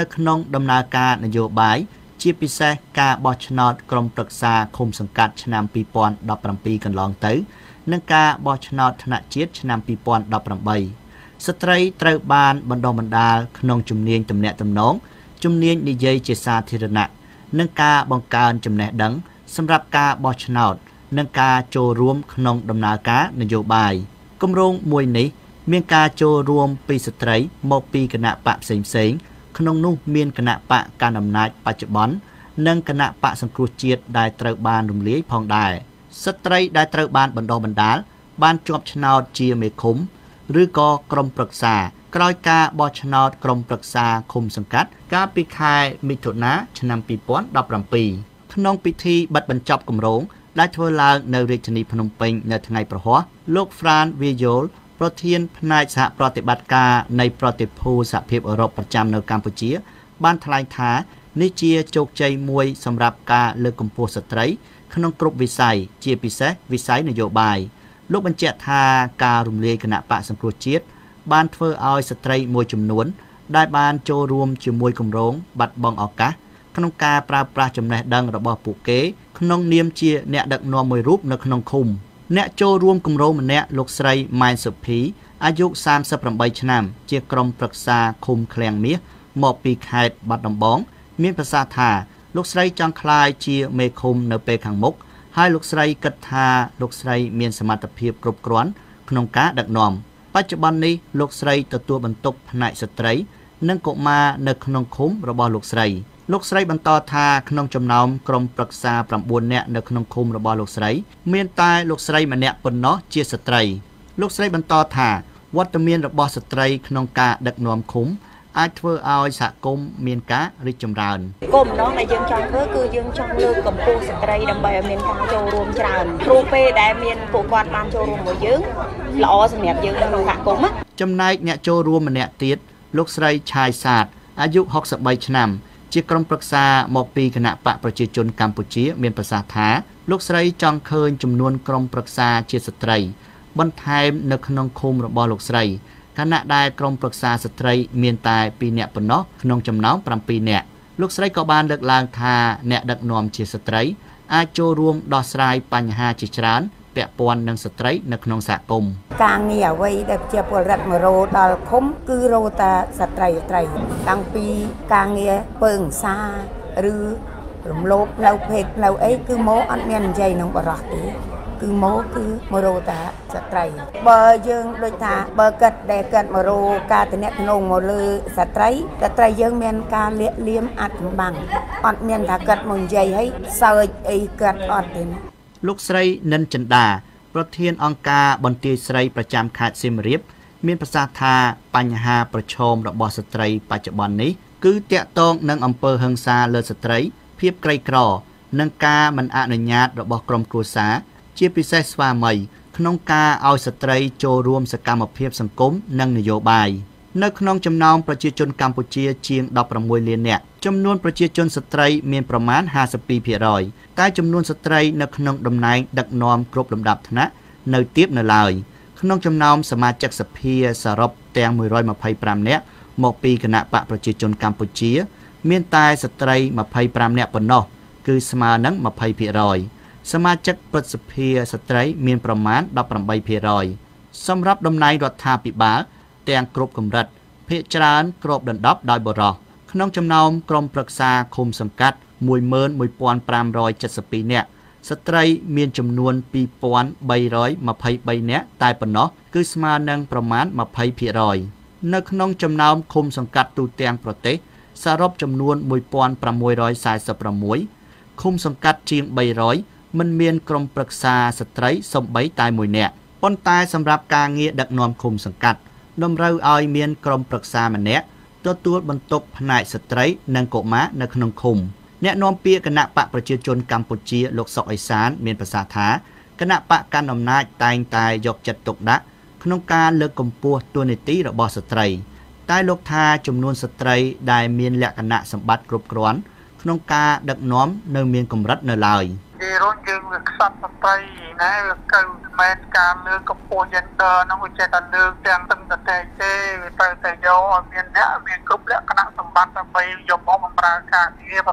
នៅក្នុងដំណើរការនយោបាយជាពិសេសការបោះឆ្នោតក្រុមប្រឹក្សាឃុំសង្កាត់ឆ្នាំពីរពាន់ដប់ប្រាំពីរកន្លងទៅនិងការបោះឆ្នោតថ្នាក់ជាតិឆ្នាំពីរពាន់ដប់ប្រាំបីស្ត្រីត្រូវបានបណ្ដុះបណ្ដាលក្នុងជំនាញទំនាក់ទំនងជំនាញនិយាយជាសាធារណៈនិងការបង្កើនចំណេះដឹងសម្រាប់ការបោះឆ្នោតនិងការចូលរួមក្នុងដំណើរការនយោបាយគម្រោងមួយនេះមានការចូលរួមពីស្ត្រីមកពីគណៈបកផ្សេងៗក្នុងនោះមានគណៈបកកណ្ដាលអំណាចបច្ចុប្បន្ននិងគណៈបកសង្គ្រោះជាតិដែលត្រូវបានរំលាយផងដែរស្ត្រីដែលត្រូវបានបណ្ដុះបណ្ដាលបានជាប់ឆ្នោតជាមេឃុំឬក៏ក្រុមប្រឹក្សាក្រោយការបោះឆ្នោតក្រុមប្រឹក្សាឃុំសង្កាត់កាលពីខែមិថុនាឆ្នាំពីរពាន់ដប់ប្រាំពីរក្នុងពិធីបិទបញ្ចប់គម្រោងដែលធ្វើឡើងនៅរាជធានីភ្នំពេញនៅថ្ងៃប្រហ័សលោក Franck Veyol ប្រធានផ្នែកសហប្រតិបត្តិការនៃប្រតិភូសហភាពអឺរ៉ុបប្រចាំនៅកម្ពុជាបានថ្លែងថានេះជាជោគជ័យមួយសម្រាប់ការលើកកម្ពស់ស្ត្រីក្នុងគ្រប់វិស័យជាពិសេសវិស័យនយោបាយលោកបញ្ជាក់ថាការរំលាយគណៈបកសង្គ្រោះជាតិបានធ្វើឲ្យស្ត្រីមួយចំនួនដែលបានចូលរួមជាមួយគម្រោងបាត់បង់ឱកាសក្នុងការប្រើប្រាស់ចំណេះដឹងរបស់ពួកគេក្នុងនាមជាអ្នកដឹកនាំមួយរូបនៅក្នុងឃុំអ្នកចូលរួមគម្រោងម្នាក់លោកស្រីម៉ែនសុភីអាយុសាមសិបប្រាំបីឆ្នាំជាក្រុមប្រឹក្សាឃុំឃ្លាំងមាសមកពីខេត្តបាត់ដំបងមានប្រសាសន៍ថាលោកស្រីចង់ក្លាយជាមេឃុំនៅពេលខាងមុខហើយលោកស្រីគិតថាលោកស្រីមានសមត្ថភាពគ្រប់គ្រាន់ក្នុងការដឹកនាំបច្ចុប្បន្ននេះលោកស្រីទទួលបន្ទុកផ្នែកស្ត្រីនិងកុមារនៅក្នុងឃុំរបស់លោកស្រីលោកស្រីបន្តថាក្នុងចំណោមក្រុមប្រឹក្សាchínនាក់នៅក្នុងឃុំរបស់លោកស្រីមានតែលោកស្រីម្នាក់ប៉ុណ្ណោះជាស្ត្រីលោកស្រីបន្តថាវត្តមានរបស់ស្ត្រីក្នុងការដឹកនាំឃុំអាចធ្វើឲ្យសហគមន៍មានការរីកចម្រើនគោលបំណងដែលយើងចង់ធ្វើគឺយើងចង់លើកកម្ពស់ស្ត្រីដើម្បីឲ្យមានការចូលរួមច្រើនព្រោះពេលដែលមានពួកគាត់បានចូលរួមជាមួយយើងល្អសម្រាប់យើងក្នុងសហគមន៍ចំណែកអ្នកចូលរួមម្នាក់ទៀតលោកស្រីឆាយសាទអាយុហុកសិបបីឆ្នាំជាក្រុមប្រឹក្សាមកពីគណៈបកប្រជាជនកម្ពុជាមានប្រសាសន៍ថាលោកស្រីចង់ឃើញចំនួនក្រុមប្រឹក្សាជាស្ត្រីបន្ថែមនៅក្នុងឃុំរបស់លោកស្រី ฐานะได้กรมปรึกษาสตรีมีนตายปีเนี่ยปนเนาะขนมจำน้องปรำปีเนี่ยลูกสไลกำลังแต่งงานกับนายกรัฐมนตรีประเทศไทยคือคุณสมรัก คือโมคือមរោតាស្ត្រីស្ត្រីយើងមានការលៀកលៀមអត្តម្បាំងអត់មានថាកាត់មកនិយាយឲ្យសើចអីកាត់អត់ទេលោកស្រីនិនចិន្តាប្រធានអង្គការបន្ទាយស្រីប្រចាំខេត្តសៀមរាបមានប្រសាសន៍ថាបញ្ហាប្រឈមរបស់ស្ត្រីបច្ចុប្បន្ននេះគឺតាក់ទងនឹងអំពើហិង្សាលើស្ត្រីភាពក្រីក្រនិងការមិនអនុញ្ញាតរបស់ក្រមគ្រួសារ ជាពិសេសស្វាមីក្នុងការឲ្យស្ត្រីចូលរួមសកម្មភាពសង្គមនិងនយោបាយនៅក្នុងចំណោមប្រជាជនកម្ពុជាជាង สมาชิกประสิทธิ์ស្ត្រីមានប្រមាណ มันមានក្រុមប្រឹក្សាស្ត្រីសំបីតែមួយអ្នកប៉ុន្តែសម្រាប់ការងារដឹកនាំឃុំសង្កាត់ គេរត់យើងស័ក្តិស្ត្រីណែលើកៅម៉ែនការលើកកម្ពុជា លោកស្រីបន្តថាការរើអើងចំពោះស្ត្រីនៅតែមាននៅឡើយ លោកស្រីបន្តថាបុរសត្រូវបានលើកដំកើងនិងគាំទ្រក្នុងក្រ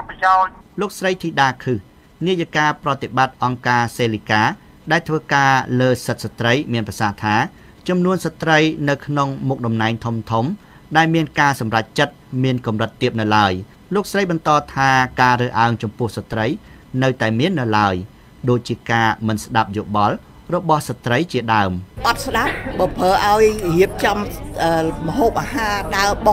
មរបស់ពួកគេផងដែរហើយបុរសគេច្រើនត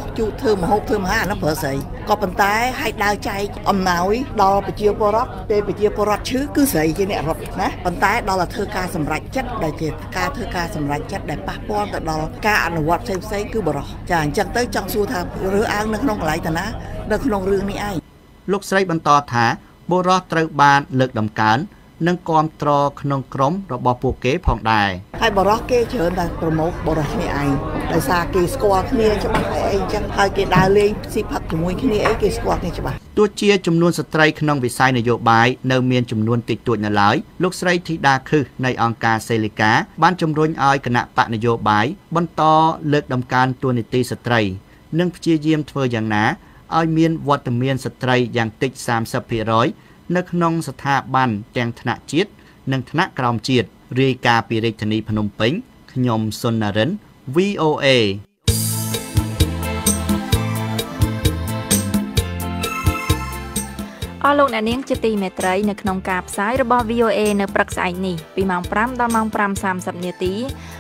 ែប្រមុខបុរសនេះឯងដោយសារគេស្គាល់គ្នាច្បាស់ហើយឯងចឹងហើយគេដើរលេងស៊ីផឹកជាមួយគ្នាអីគេស្គាល់គ្នាច្បាស់ ឲ្យមានវត្តមានស្ត្រីយ៉ាងតិច សាមសិបភាគរយ នៅក្នុងស្ថាប័នទាំងថ្នាក់ជាតិ និងថ្នាក់ក្រោមជាតិ រាយការណ៍ពីរាជធានីភ្នំពេញ ខ្ញុំ សុន ណារ៉ិន V O A All លោកអ្នកនាងជាទីមេត្រីនៅក្នុងការផ្សាយរបស់ V O A នៅព្រឹកស្អែកនេះ ពី ម៉ោង 5 ដល់ ម៉ោង 5:30 នាទី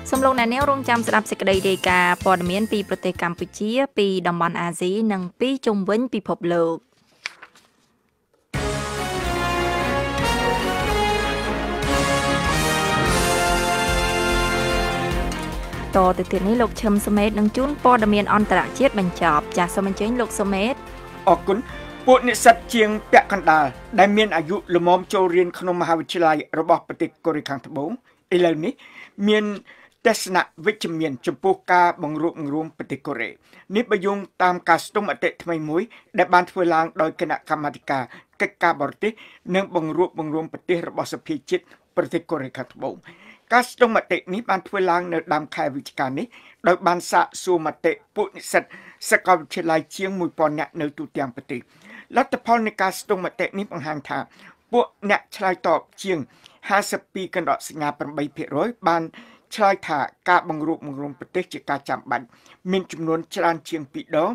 សូម លោកអ្នកនាងរងចាំស្ដាប់សេចក្តីរាយការណ៍ព័ត៌មានពីប្រទេសកម្ពុជា ពី តំបន់អាស៊ី និង ពី ជុំវិញពិភពលោក តទៅទៀតនេះ លោកឈឹម សុមេត នឹង ជូន ព័ត៌មានអន្តរជាតិបញ្ចប់ ចាស សូម អញ្ជើញ លោក សុមេត អរគុណ ពួកនិស្សិតជាងពាក់កណ្ដាលដែលមានអាយុល្មមចូលរៀនក្នុងមហាវិទ្យាល័យរបស់ប្រទេសកូរ៉េខាងត្បូងឥឡូវនេះមានទស្សនវិជ្ជមានចំពោះការបង្រួបបង្រួមប្រទេសកូរ៉េនេះ បយងតាមការស្ទង់មតិថ្មីមួយដែលបានធ្វើឡើងដោយគណៈកម្មាធិការកិច្ចការបរទេសនិងបង្រួបបង្រួមប្រទេសរបស់សភាជាតិប្រទេសកូរ៉េខាងត្បូង การส่งมตินี้บันทึกล้างในดามคายวิจารณ์นี้โดยบันสะสูมติปุ่นสัตสกาวเชลัยเชียงมุยปอนเนี่ยในตุเตียงปฏิรัฐพลในการส่งมตินี้บางแห่งทางพวกเนี่ยชายตอบเชียงห้าสิบปีกันดอกสิงหาเป็นใบเพร้อยบันชายถากาบังรูปบังรวมปฏิจิการจำบันมีจำนวนชาญเชียงปีดอ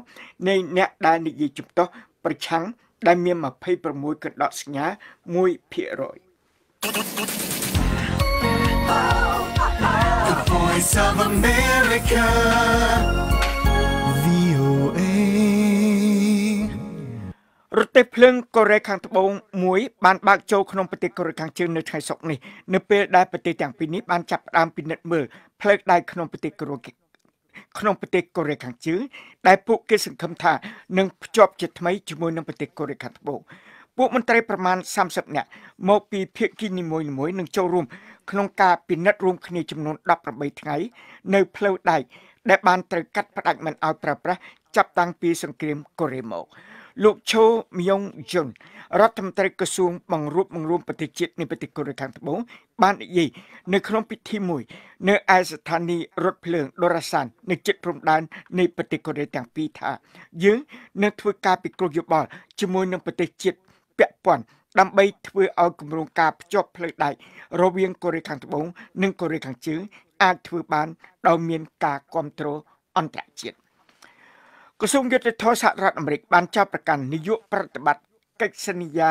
ในเนี่ยได้ในยี่จุดต่อประชังได้เมียมาเผยประมวยกันดอกสิงหามุยเพร้อยThe Voice of America วี โอ เอ รถเตเพลิงกเรคังตะบงมวยบานบากโจขนมปฏิกรคังเชิงในไทยสกนี่ในเปรได้ปฏิอย่างปีนี้บานจับตามปีนัดมือเพลิกได้ขนมปฏิกรขนมปฏิกรคังชื้อได้ปุกเกสังคำถาหนึ่งจบจิตไม้จมูกนำปฏิกรคังตะบงพวกมันตรายประมาณสามสิบเนี่ยมอบปีเพียกินิมวยมวยหนึ่งโจรุมขนมกาปินัดรวมคณีจำนวนดับประบายไงในเพลวได้ได้บานตรกัดประดักมันเอาประประจับตังปีสังเกตกเรโมลูกโชมยงจนรัฐมนตรีกระทรวงบังรูปบังรวมปฏิจิตในปฏิกริยาทางตะบงบ้านอีในขนมพิธีมวยในไอสถานีรถเพลิงดราสันในจิตพรมดานในปฏิกริยาทางปีธายื้อในทวีการปิกรยุบอลจมวยในปฏิจิตเปียป่วนดำใบทวีเอากำลังกาจบเพลิดได้ระเวียงกริขังตะบงหนึ่งกริขังจื้ออาจทวีบานดาวเมียนกาคอนโทรอันตรายจิตกระทรวงยุติธรรมสหรัฐอเมริกาบานเจ้าประกันนิยมปฏิบัติกิจสัญญา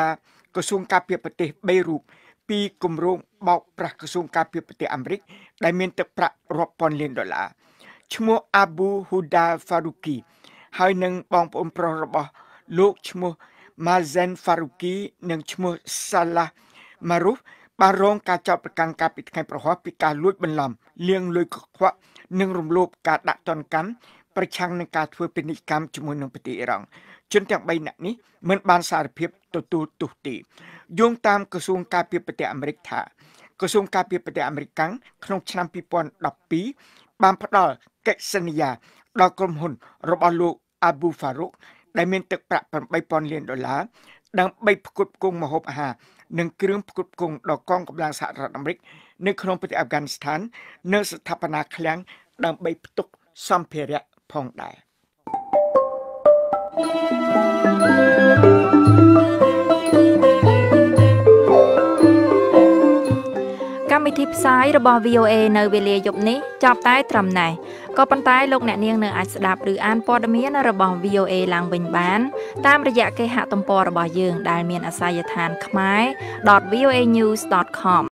กระทรวงการเปลี่ยนประเทศเบรุกปีกรมรงบกประกระทรวงการเปลี่ยนประเทศอเมริกได้เมียนตะประรบปอนเลนดอลลาร์ชั่วโมงอาบูฮูดาฟารุกีให้หนึ่งบองปมปรรบโลกชั่วโมงมาเซนฟารุกีหนึ่งชั่วโมงซาลามารุฟบารองการจับประกันการปิดไงประหอปิการลุยบรรลมเลี้ยงลุยขวักหนึ่งรวมโลบการดักตอนกันประชังในการทัวร์เป็นนิกรรมจมูกหนึ่งปฏิรังจนจากใบหนักนี้เหมือนบานสารเพียบตัวตูตุตีโยงตามกระทรวงการเปลี่ยนประเทศอเมริกากระทรวงการเปลี่ยนประเทศอเมริกันขนมชั้นปีปอนดับปีบานพระดอลเกษณียาดอกกลมหุ่นรบอลูอาบูฟารุกได้เมียนตึกประปใบปอนเลียนดอลลาร์ดังใบประกบกงมหบอาหารหนึ่งเครื่องประกบกงดอกกองกำลังสหรัฐอเมริกในขนมปฏิอัฟกานิสถานเนื้อสถาปนาแข็งดังใบตุกซัมเพเรพองได้การมิทิพย์ซ้ายระบอบ วี โอ เอ ในเวลาหยุดนี้จับใต้ตรำไหนก็ปันใต้โลกแนเนียงเนื้ออัดดับหรืออ่านปอดมีในระบอบ วี โอ เอ ลางเบ่งบานตามระยะเกหะตมปอระบอบยืงได้เมียนอาศัยทานขมาย ดอท วี โอ เอ นิวส์ ดอท คอม